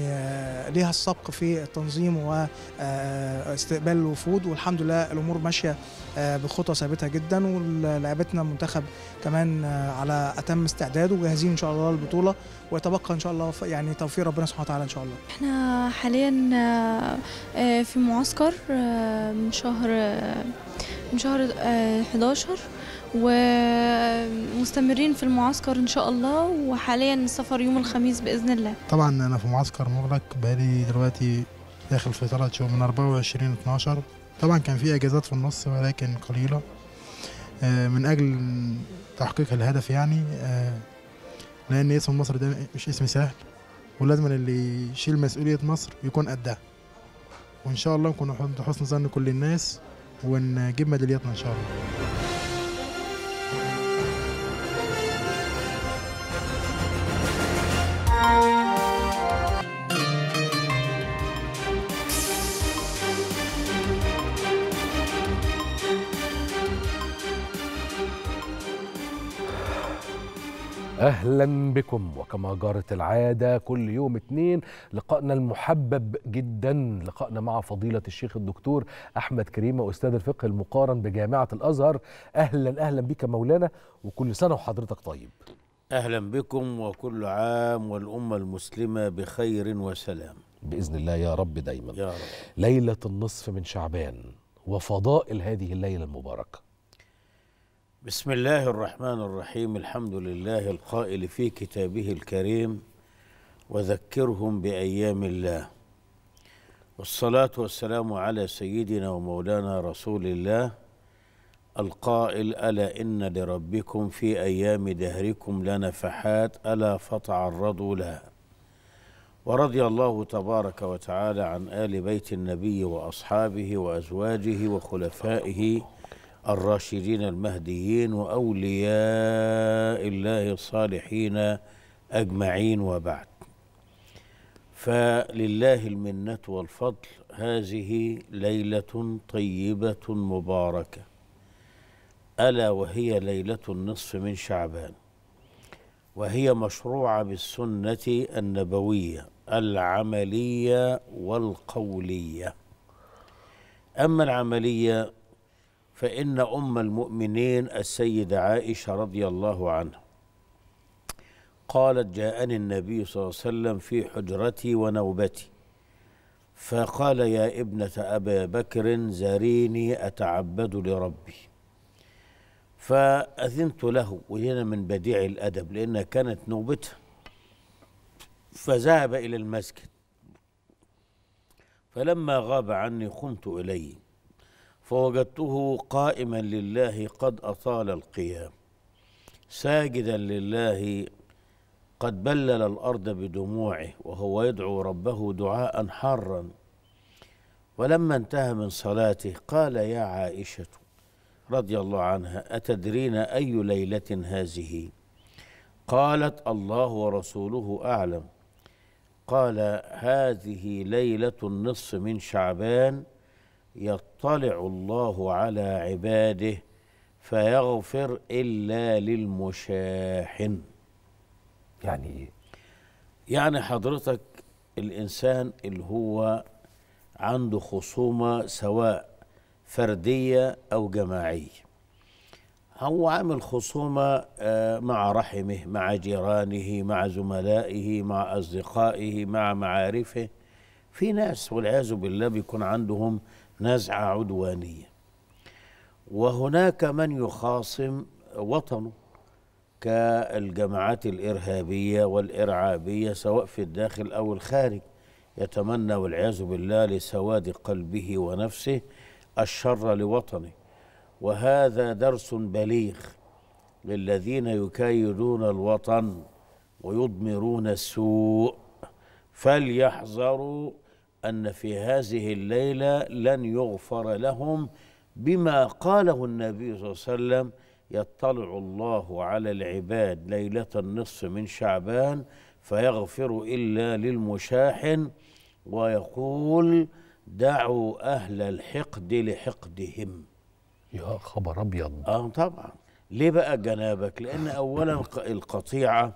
ليها السبق في التنظيم واستقبال الوفود، والحمد لله الأمور ماشية بخطة ثابتة جدا، ولاعبتنا المنتخب كمان على أتم استعداد وجاهزين إن شاء الله للبطولة، ويتبقى إن شاء الله يعني توفيق ربنا سبحانه وتعالى إن شاء الله. احنا حاليا في معسكر من شهر 11 ومستمرين في المعسكر إن شاء الله، وحاليا السفر يوم الخميس بإذن الله. طبعا أنا في معسكر مغلق بقالي دلوقتي داخل في 3 شهور من 24/12. طبعا كان في إجازات في النص ولكن قليلة، من أجل تحقيق الهدف يعني، لأن اسم مصر ده مش اسم سهل، ولازم اللي يشيل مسؤولية مصر يكون قدها، وإن شاء الله نكون عند حسن ظن كل الناس ونجيب ميدالياتنا إن شاء الله. أهلا بكم، وكما جرت العادة كل يوم اثنين لقائنا المحبب جدا، لقائنا مع فضيلة الشيخ الدكتور أحمد كريمة أستاذ الفقه المقارن بجامعة الأزهر. أهلا بك مولانا، وكل سنة وحضرتك طيب. أهلا بكم وكل عام والأمة المسلمة بخير وسلام بإذن الله يا رب دايما يا رب. ليلة النصف من شعبان وفضائل هذه الليلة المباركة. بسم الله الرحمن الرحيم، الحمد لله القائل في كتابه الكريم: وذكرهم بأيام الله، والصلاة والسلام على سيدنا ومولانا رسول الله القائل: ألا إن لربكم في أيام دهركم لنفحات ألا فتعرضوا لها. ورضي الله تبارك وتعالى عن آل بيت النبي وأصحابه وأزواجه وخلفائه الراشدين المهديين وأولياء الله الصالحين أجمعين، وبعد، فلله المنة والفضل. هذه ليلة طيبة مباركة، ألا وهي ليلة النصف من شعبان، وهي مشروعة بالسنة النبوية العملية والقولية. أما العملية فإن أم المؤمنين السيدة عائشة رضي الله عنها قالت: جاءني النبي صلى الله عليه وسلم في حجرتي ونوبتي فقال: يا ابنة أبي بكر زاريني أتعبد لربي، فأذنت له. وهنا من بديع الأدب، لأنها كانت نوبتها، فذهب إلى المسجد، فلما غاب عني قمت إليه فوجدته قائما لله قد أطال القيام، ساجدا لله قد بلل الأرض بدموعه وهو يدعو ربه دعاء حارا. ولما انتهى من صلاته قال: يا عائشة رضي الله عنها، أتدرين أي ليلة هذه؟ قالت: الله ورسوله أعلم. قال: هذه ليلة النصف من شعبان يطلع الله على عباده فيغفر إلا للمشاحن. يعني إيه؟ يعني حضرتك الإنسان اللي هو عنده خصومة سواء فردية أو جماعية، هو عامل خصومة مع رحمه، مع جيرانه، مع زملائه، مع أصدقائه، مع معارفه. في ناس والعياذ بالله بيكون عندهم نزعة عدوانية، وهناك من يخاصم وطنه كالجماعات الإرهابية والإرعابية سواء في الداخل أو الخارج، يتمنى والعياذ بالله لسواد قلبه ونفسه الشر لوطنه. وهذا درس بليغ للذين يكايدون الوطن ويضمرون السوء، فليحذروا أن في هذه الليلة لن يغفر لهم بما قاله النبي صلى الله عليه وسلم: يطلع الله على العباد ليلة النصف من شعبان فيغفر إلا للمشاحن، ويقول: دعوا أهل الحقد لحقدهم. يا خبر أبيض. طبعا. ليه بقى جنابك؟ لأن أولا القطيعة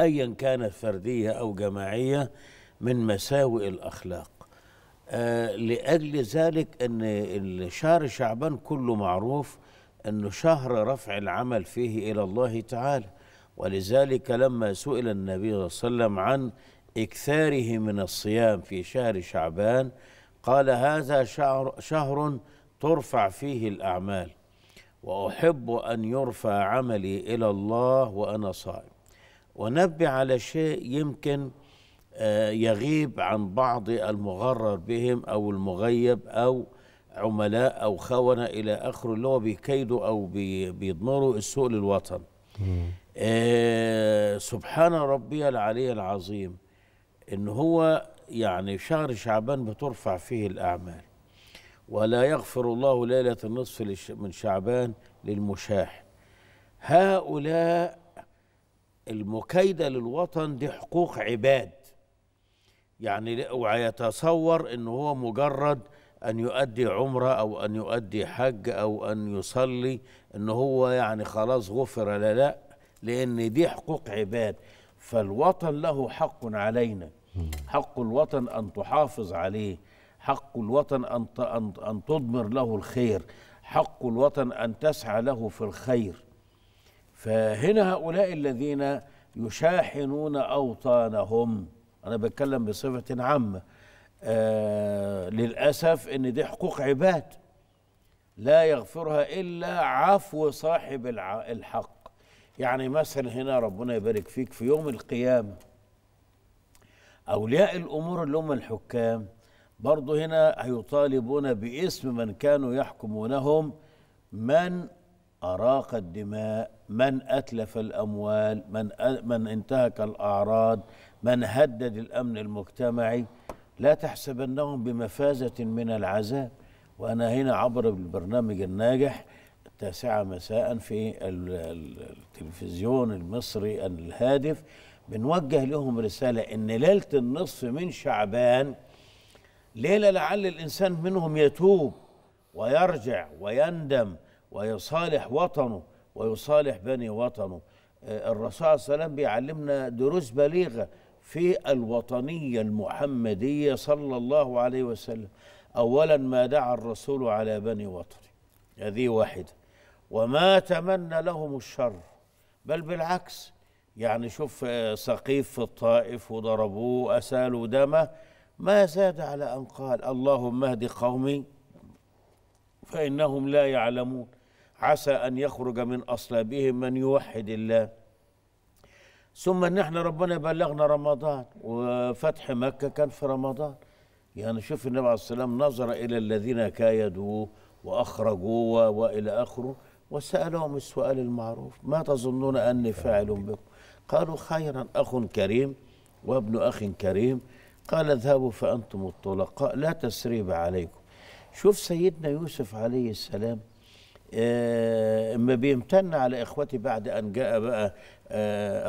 أيا كانت فردية أو جماعية من مساوئ الأخلاق. لأجل ذلك أن شهر شعبان كله معروف أنه شهر رفع العمل فيه إلى الله تعالى، ولذلك لما سئل النبي صلى الله عليه وسلم عن إكثاره من الصيام في شهر شعبان قال: هذا شهر ترفع فيه الأعمال، وأحب أن يرفع عملي إلى الله وأنا صائم. ونبه على شيء يمكن يغيب عن بعض المغرر بهم أو المغيب أو عملاء أو خونة إلى آخره، اللي هو بيكيدوا أو بيضمروا السوء للوطن. سبحان ربي العلي العظيم، إن هو يعني شهر شعبان بترفع فيه الأعمال، ولا يغفر الله ليلة النصف من شعبان للمشاح. هؤلاء المكيدة للوطن دي حقوق عباد، يعني ويتصور إن هو مجرد أن يؤدي عمرة أو أن يؤدي حج أو أن يصلي إن هو يعني خلاص غفر. لا، لأن دي حقوق عباد، فالوطن له حق علينا، حق الوطن أن تحافظ عليه، حق الوطن أن تضمر له الخير، حق الوطن أن تسعى له في الخير. فهنا هؤلاء الذين يشاحنون أوطانهم، أنا بتكلم بصفة عامة، للأسف إن دي حقوق عباد لا يغفرها إلا عفو صاحب الحق. يعني مثلا هنا ربنا يبارك فيك في يوم القيامة أولياء الأمور اللي هم الحكام برضه هنا هيطالبون باسم من كانوا يحكمونهم، من أراق الدماء، من أتلف الأموال، من انتهك الأعراض، من هدد الأمن المجتمعي. لا تحسبنهم بمفازة من العذاب. وأنا هنا عبر البرنامج الناجح 9 مساء في التلفزيون المصري الهادف بنوجه لهم رسالة إن ليلة النصف من شعبان ليلة لعل الإنسان منهم يتوب ويرجع ويندم ويصالح وطنه ويصالح بني وطنه. الرسول عليه السلام بيعلمنا دروس بليغة في الوطنية المحمدية صلى الله عليه وسلم. أولا ما دعا الرسول على بني وطنه، هذه واحدة، وما تمنى لهم الشر، بل بالعكس. يعني شوف سقيف في الطائف وضربوه أسالوا دمه، ما زاد على أن قال اللهم اهد قومي فإنهم لا يعلمون، عسى أن يخرج من أصلابهم من يوحد الله. ثم إن احنا ربنا بلغنا رمضان وفتح مكة كان في رمضان. يعني شوف النبي عليه الصلاة والسلام نظر إلى الذين كايدوه وأخرجوه وإلى آخره وسألهم السؤال المعروف، ما تظنون أني فاعل بكم؟ قالوا خيرا أخ كريم وابن أخ كريم. قال اذهبوا فأنتم الطلقاء لا تسريب عليكم. شوف سيدنا يوسف عليه السلام اما بيمتن على اخوته بعد ان جاء بقى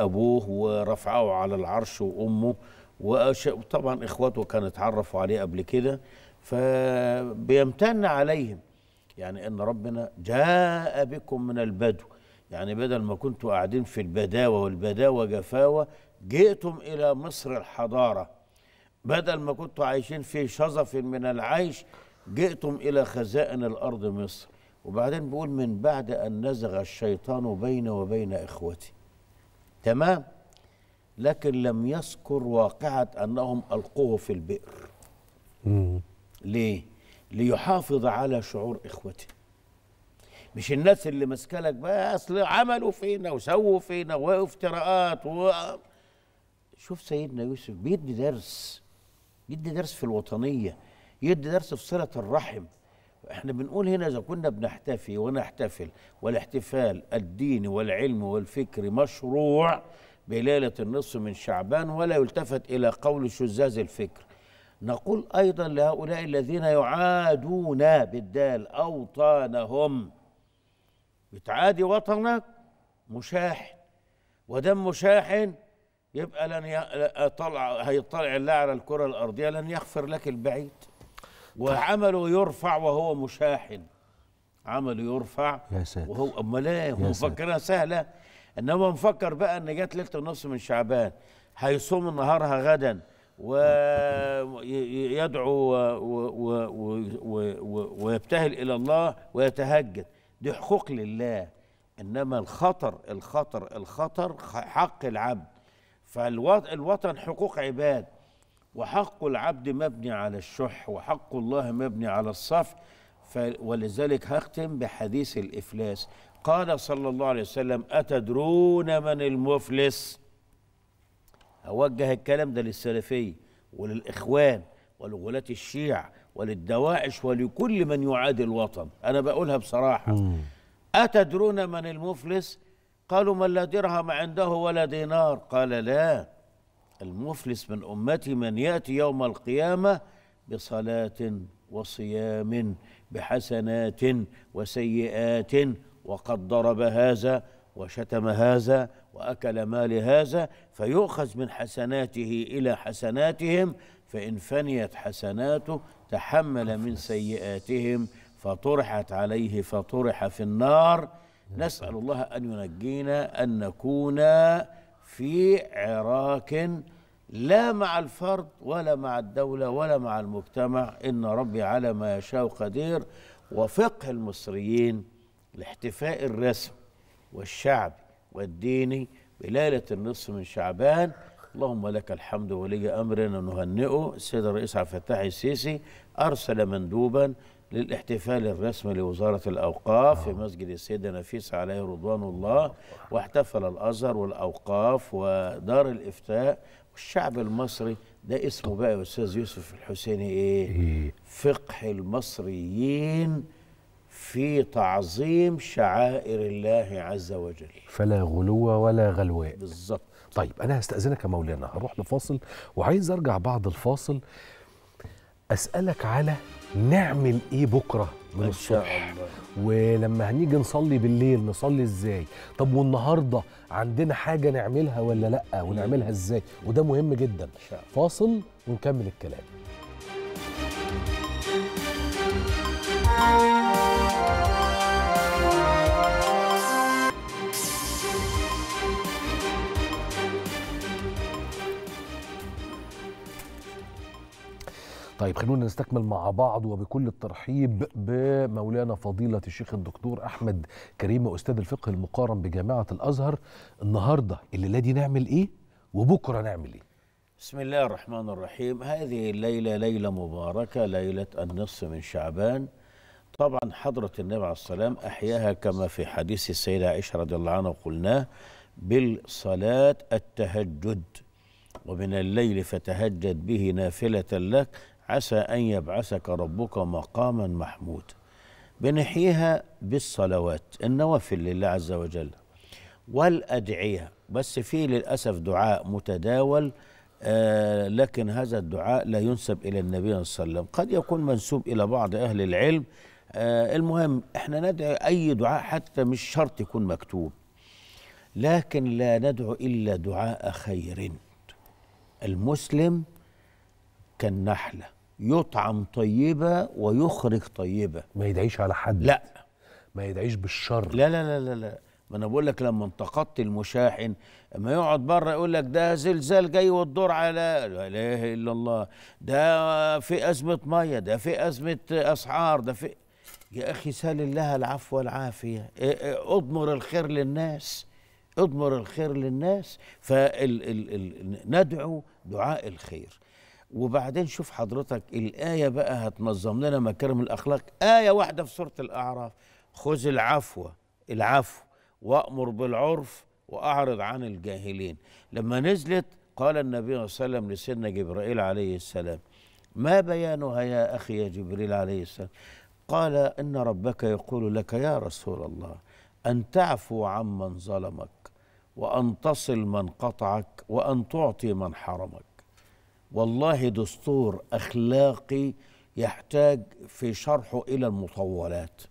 ابوه ورفعه على العرش وامه، وطبعا اخوته كانوا اتعرفوا عليه قبل كده، فبيمتن عليهم. يعني ان ربنا جاء بكم من البدو، يعني بدل ما كنتوا قاعدين في البداوه والبداوه جفاوه جئتم الى مصر الحضاره، بدل ما كنتوا عايشين في شظف من العيش جئتم إلى خزائن الأرض مصر. وبعدين بيقول من بعد أن نزغ الشيطان بيني وبين إخوتي. تمام، لكن لم يذكر واقعة أنهم ألقوه في البئر. ليه؟ ليحافظ على شعور إخوتي، مش الناس اللي ماسكالك بقى أصل عملوا فينا وسووا فينا وافتراءات شوف سيدنا يوسف بيدي درس في الوطنية، يدي درس في صلة الرحم. احنا بنقول هنا إذا كنا بنحتفي ونحتفل، والاحتفال الديني والعلمي والفكري مشروع بليلة النصف من شعبان، ولا يلتفت إلى قول شذاذ الفكر. نقول أيضا لهؤلاء الذين يعادون بالدال أوطانهم، بتعادي وطنك مشاحن، ودم مشاحن يبقى لن هيطلع الله على الكرة الأرضية لن يغفر لك البعيد. وعمله يرفع وهو مشاحن، عمله يرفع وهو امال ايه؟ هو مفكرها سهله، انما مفكر بقى ان جت ليله النصف من شعبان هيصوم نهارها غدا ويدعو ويبتهل الى الله ويتهجد. دي حقوق لله، انما الخطر حق العبد. فالوطن حقوق عباد، وحق العبد مبني على الشح، وحق الله مبني على الصف. ولذلك هختم بحديث الإفلاس. قال صلى الله عليه وسلم أتدرون من المفلس؟ أوجه الكلام ده للسلفية وللإخوان ولغلاة الشيع وللدواعش ولكل من يعادي الوطن. أنا بقولها بصراحة. أتدرون من المفلس؟ قالوا من لا درهم عنده ولا دينار. قال لا، المفلس من أمتي من يأتي يوم القيامة بصلاة وصيام بحسنات وسيئات، وقد ضرب هذا وشتم هذا وأكل مال هذا، فيؤخذ من حسناته إلى حسناتهم، فإن فنيت حسناته تحمل من سيئاتهم فطرحت عليه فطرح في النار، نسأل الله أن ينجينا أن نكون في عراك لا مع الفرد ولا مع الدولة ولا مع المجتمع، إن ربي على ما يشاء قدير. وفقه المصريين الاحتفاء الرسمي والشعبي والديني بليلة النصف من شعبان. اللهم لك الحمد. ولي أمرنا نهنئه السيد الرئيس عبد الفتاح السيسي أرسل مندوبا للاحتفال الرسمي لوزارة الأوقاف في مسجد السيدة نفيسة عليه رضوان الله، واحتفل الأزهر والأوقاف ودار الإفتاء. والشعب المصري ده اسمه بقى يا أستاذ يوسف الحسيني إيه؟ فقه المصريين في تعظيم شعائر الله عز وجل، فلا غلو ولا غلواء. بالظبط. طيب أنا هستأذنك يا مولانا، هروح لفاصل وعايز أرجع بعد الفاصل أسألك على نعمل إيه بكرة من الصبح، ولما هنيجي نصلي بالليل نصلي إزاي، طب والنهاردة عندنا حاجة نعملها ولا لأ ونعملها إزاي، وده مهم جدا. فاصل ونكمل الكلام. طيب خلونا نستكمل مع بعض وبكل الترحيب بمولانا فضيلة الشيخ الدكتور أحمد كريمة أستاذ الفقه المقارن بجامعة الأزهر. النهاردة الليلة دي نعمل إيه وبكرة نعمل إيه؟ بسم الله الرحمن الرحيم. هذه الليلة ليلة مباركة، ليلة النصف من شعبان. طبعا حضرة النبي عليه السلام أحياها كما في حديث السيدة عائشة رضي الله عنها وقلناه بالصلاة التهجد، ومن الليل فتهجد به نافلة لك عسى أن يبعثك ربك مقاما محمود. بنحيها بالصلوات النوافل لله عز وجل والأدعية، بس في للأسف دعاء متداول لكن هذا الدعاء لا ينسب إلى النبي صلى الله عليه وسلم، قد يكون منسوب إلى بعض أهل العلم. المهم احنا ندعو أي دعاء، حتى مش شرط يكون مكتوب، لكن لا ندعو إلا دعاء خير. المسلم كالنحلة يطعم طيبة ويخرج طيبة، ما يدعيش على حد، لا ما يدعيش بالشر، لا لا لا لا. ما أنا بقول لك لما انتقدت المشاحن اما يقعد بره يقول لك ده زلزال جاي والدور على لا إله إلا الله، ده في أزمة مية، ده في أزمة أسعار، ده في يا أخي سال لها العفو والعافية، أضمر الخير للناس، أضمر الخير للناس. فندعو دعاء الخير. وبعدين شوف حضرتك الآية بقى هتنظم لنا مكارم الأخلاق، آية واحدة في سورة الأعراف، خذ العفو وأمر بالعرف وأعرض عن الجاهلين. لما نزلت قال النبي صلى الله عليه وسلم لسيدنا جبرائيل عليه السلام ما بيانها يا أخي يا جبريل عليه السلام؟ قال إن ربك يقول لك يا رسول الله أن تعفو عمن ظلمك وأن تصل من قطعك وأن تعطي من حرمك. والله دستور أخلاقي يحتاج في شرحه إلى المطولات.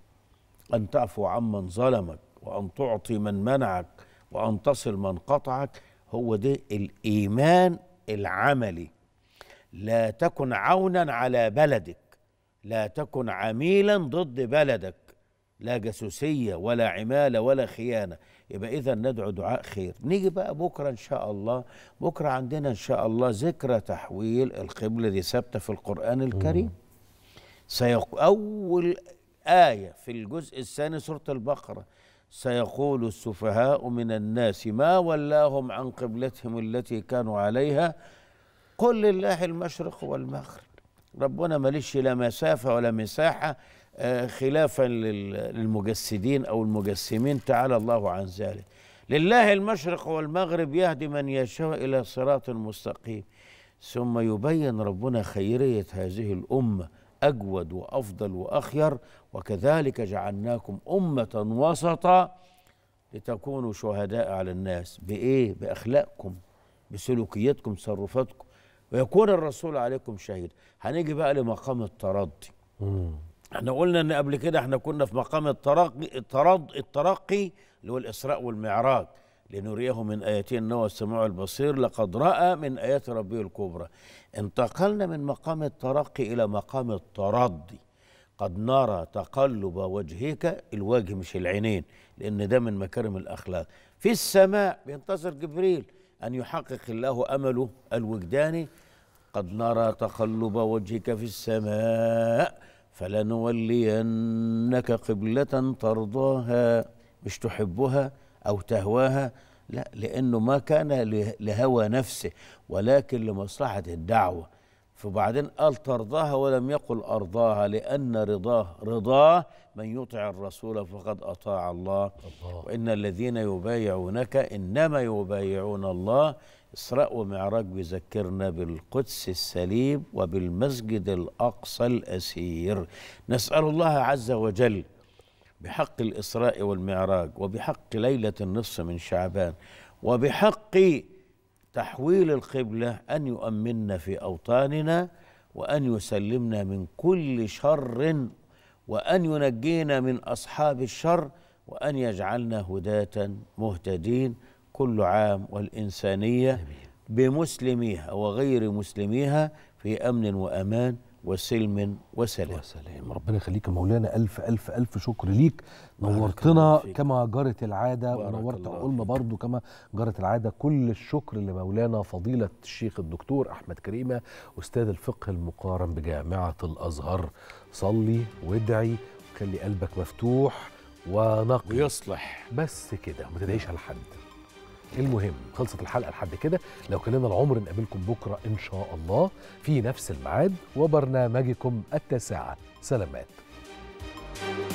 أن تعفو عمن ظلمك وأن تعطي من منعك وأن تصل من قطعك، هو ده الإيمان العملي. لا تكن عونا على بلدك، لا تكن عميلا ضد بلدك، لا جاسوسية ولا عمالة ولا خيانة. يبقى إذا ندعو دعاء خير. نيجي بقى بكرة إن شاء الله، بكرة عندنا إن شاء الله ذكرى تحويل القبلة، دي ثابتة في القرآن الكريم. أول آية في الجزء الثاني سورة البقرة، سيقول السفهاء من الناس ما ولاهم عن قبلتهم التي كانوا عليها قل لله المشرق والمغرب. ربنا ماليش لا مسافة ولا مساحة خلافا للمجسدين أو المجسمين، تعالى الله عن ذلك. لله المشرق والمغرب يهدي من يشاء إلى صراط مستقيم. ثم يبين ربنا خيرية هذه الأمة أجود وأفضل وأخير. وكذلك جعلناكم أمة وسطا لتكونوا شهداء على الناس. بإيه؟ بأخلاقكم، بسلوكياتكم، تصرفاتكم، ويكون الرسول عليكم شهيد. هنيجي بقى لمقام الترضي. احنا قلنا ان قبل كده احنا كنا في مقام الترقي اللي هو الاسراء والمعراج، لنريه من اياتنا والسماع البصير لقد راى من ايات ربه الكبرى. انتقلنا من مقام الترقي الى مقام الترضي. قد نرى تقلب وجهك، الوجه مش العينين، لأن ده من مكارم الأخلاق. في السماء بينتظر جبريل أن يحقق الله أمله الوجداني. قد نرى تقلب وجهك في السماء فلنولينك قبلة ترضاها، مش تحبها أو تهواها، لا، لأنه ما كان لهوى نفسه ولكن لمصلحة الدعوة. فبعدين قال ترضاها ولم يقل أرضاها، لأن رضاه من يطع الرسول فقد أطاع الله. وإن الذين يبايعونك إنما يبايعون الله. إسراء ومعراج بيذكرنا بالقدس السليم وبالمسجد الأقصى الأسير. نسأل الله عز وجل بحق الإسراء والمعراج وبحق ليلة النصف من شعبان وبحق تحويل القبلة أن يؤمننا في أوطاننا وأن يسلمنا من كل شر وأن ينجينا من أصحاب الشر وأن يجعلنا هداة مهتدين. كل عام والإنسانية بمسلميها وغير مسلميها في أمن وأمان وسلم وسلام. ربنا يخليك مولانا، ألف ألف ألف شكر ليك، نورتنا كما جرت العادة ونورت عقولنا برضو كما جرت العادة. كل الشكر لمولانا فضيلة الشيخ الدكتور أحمد كريمة أستاذ الفقه المقارن بجامعة الأزهر. صلي وادعي وخلي قلبك مفتوح ونقي ويصلح، بس كده ما تدعيش على حد. المهم خلصت الحلقة لحد كده، لو كلنا العمر نقابلكم بكرة إن شاء الله في نفس الميعاد وبرنامجكم التاسعة. سلامات.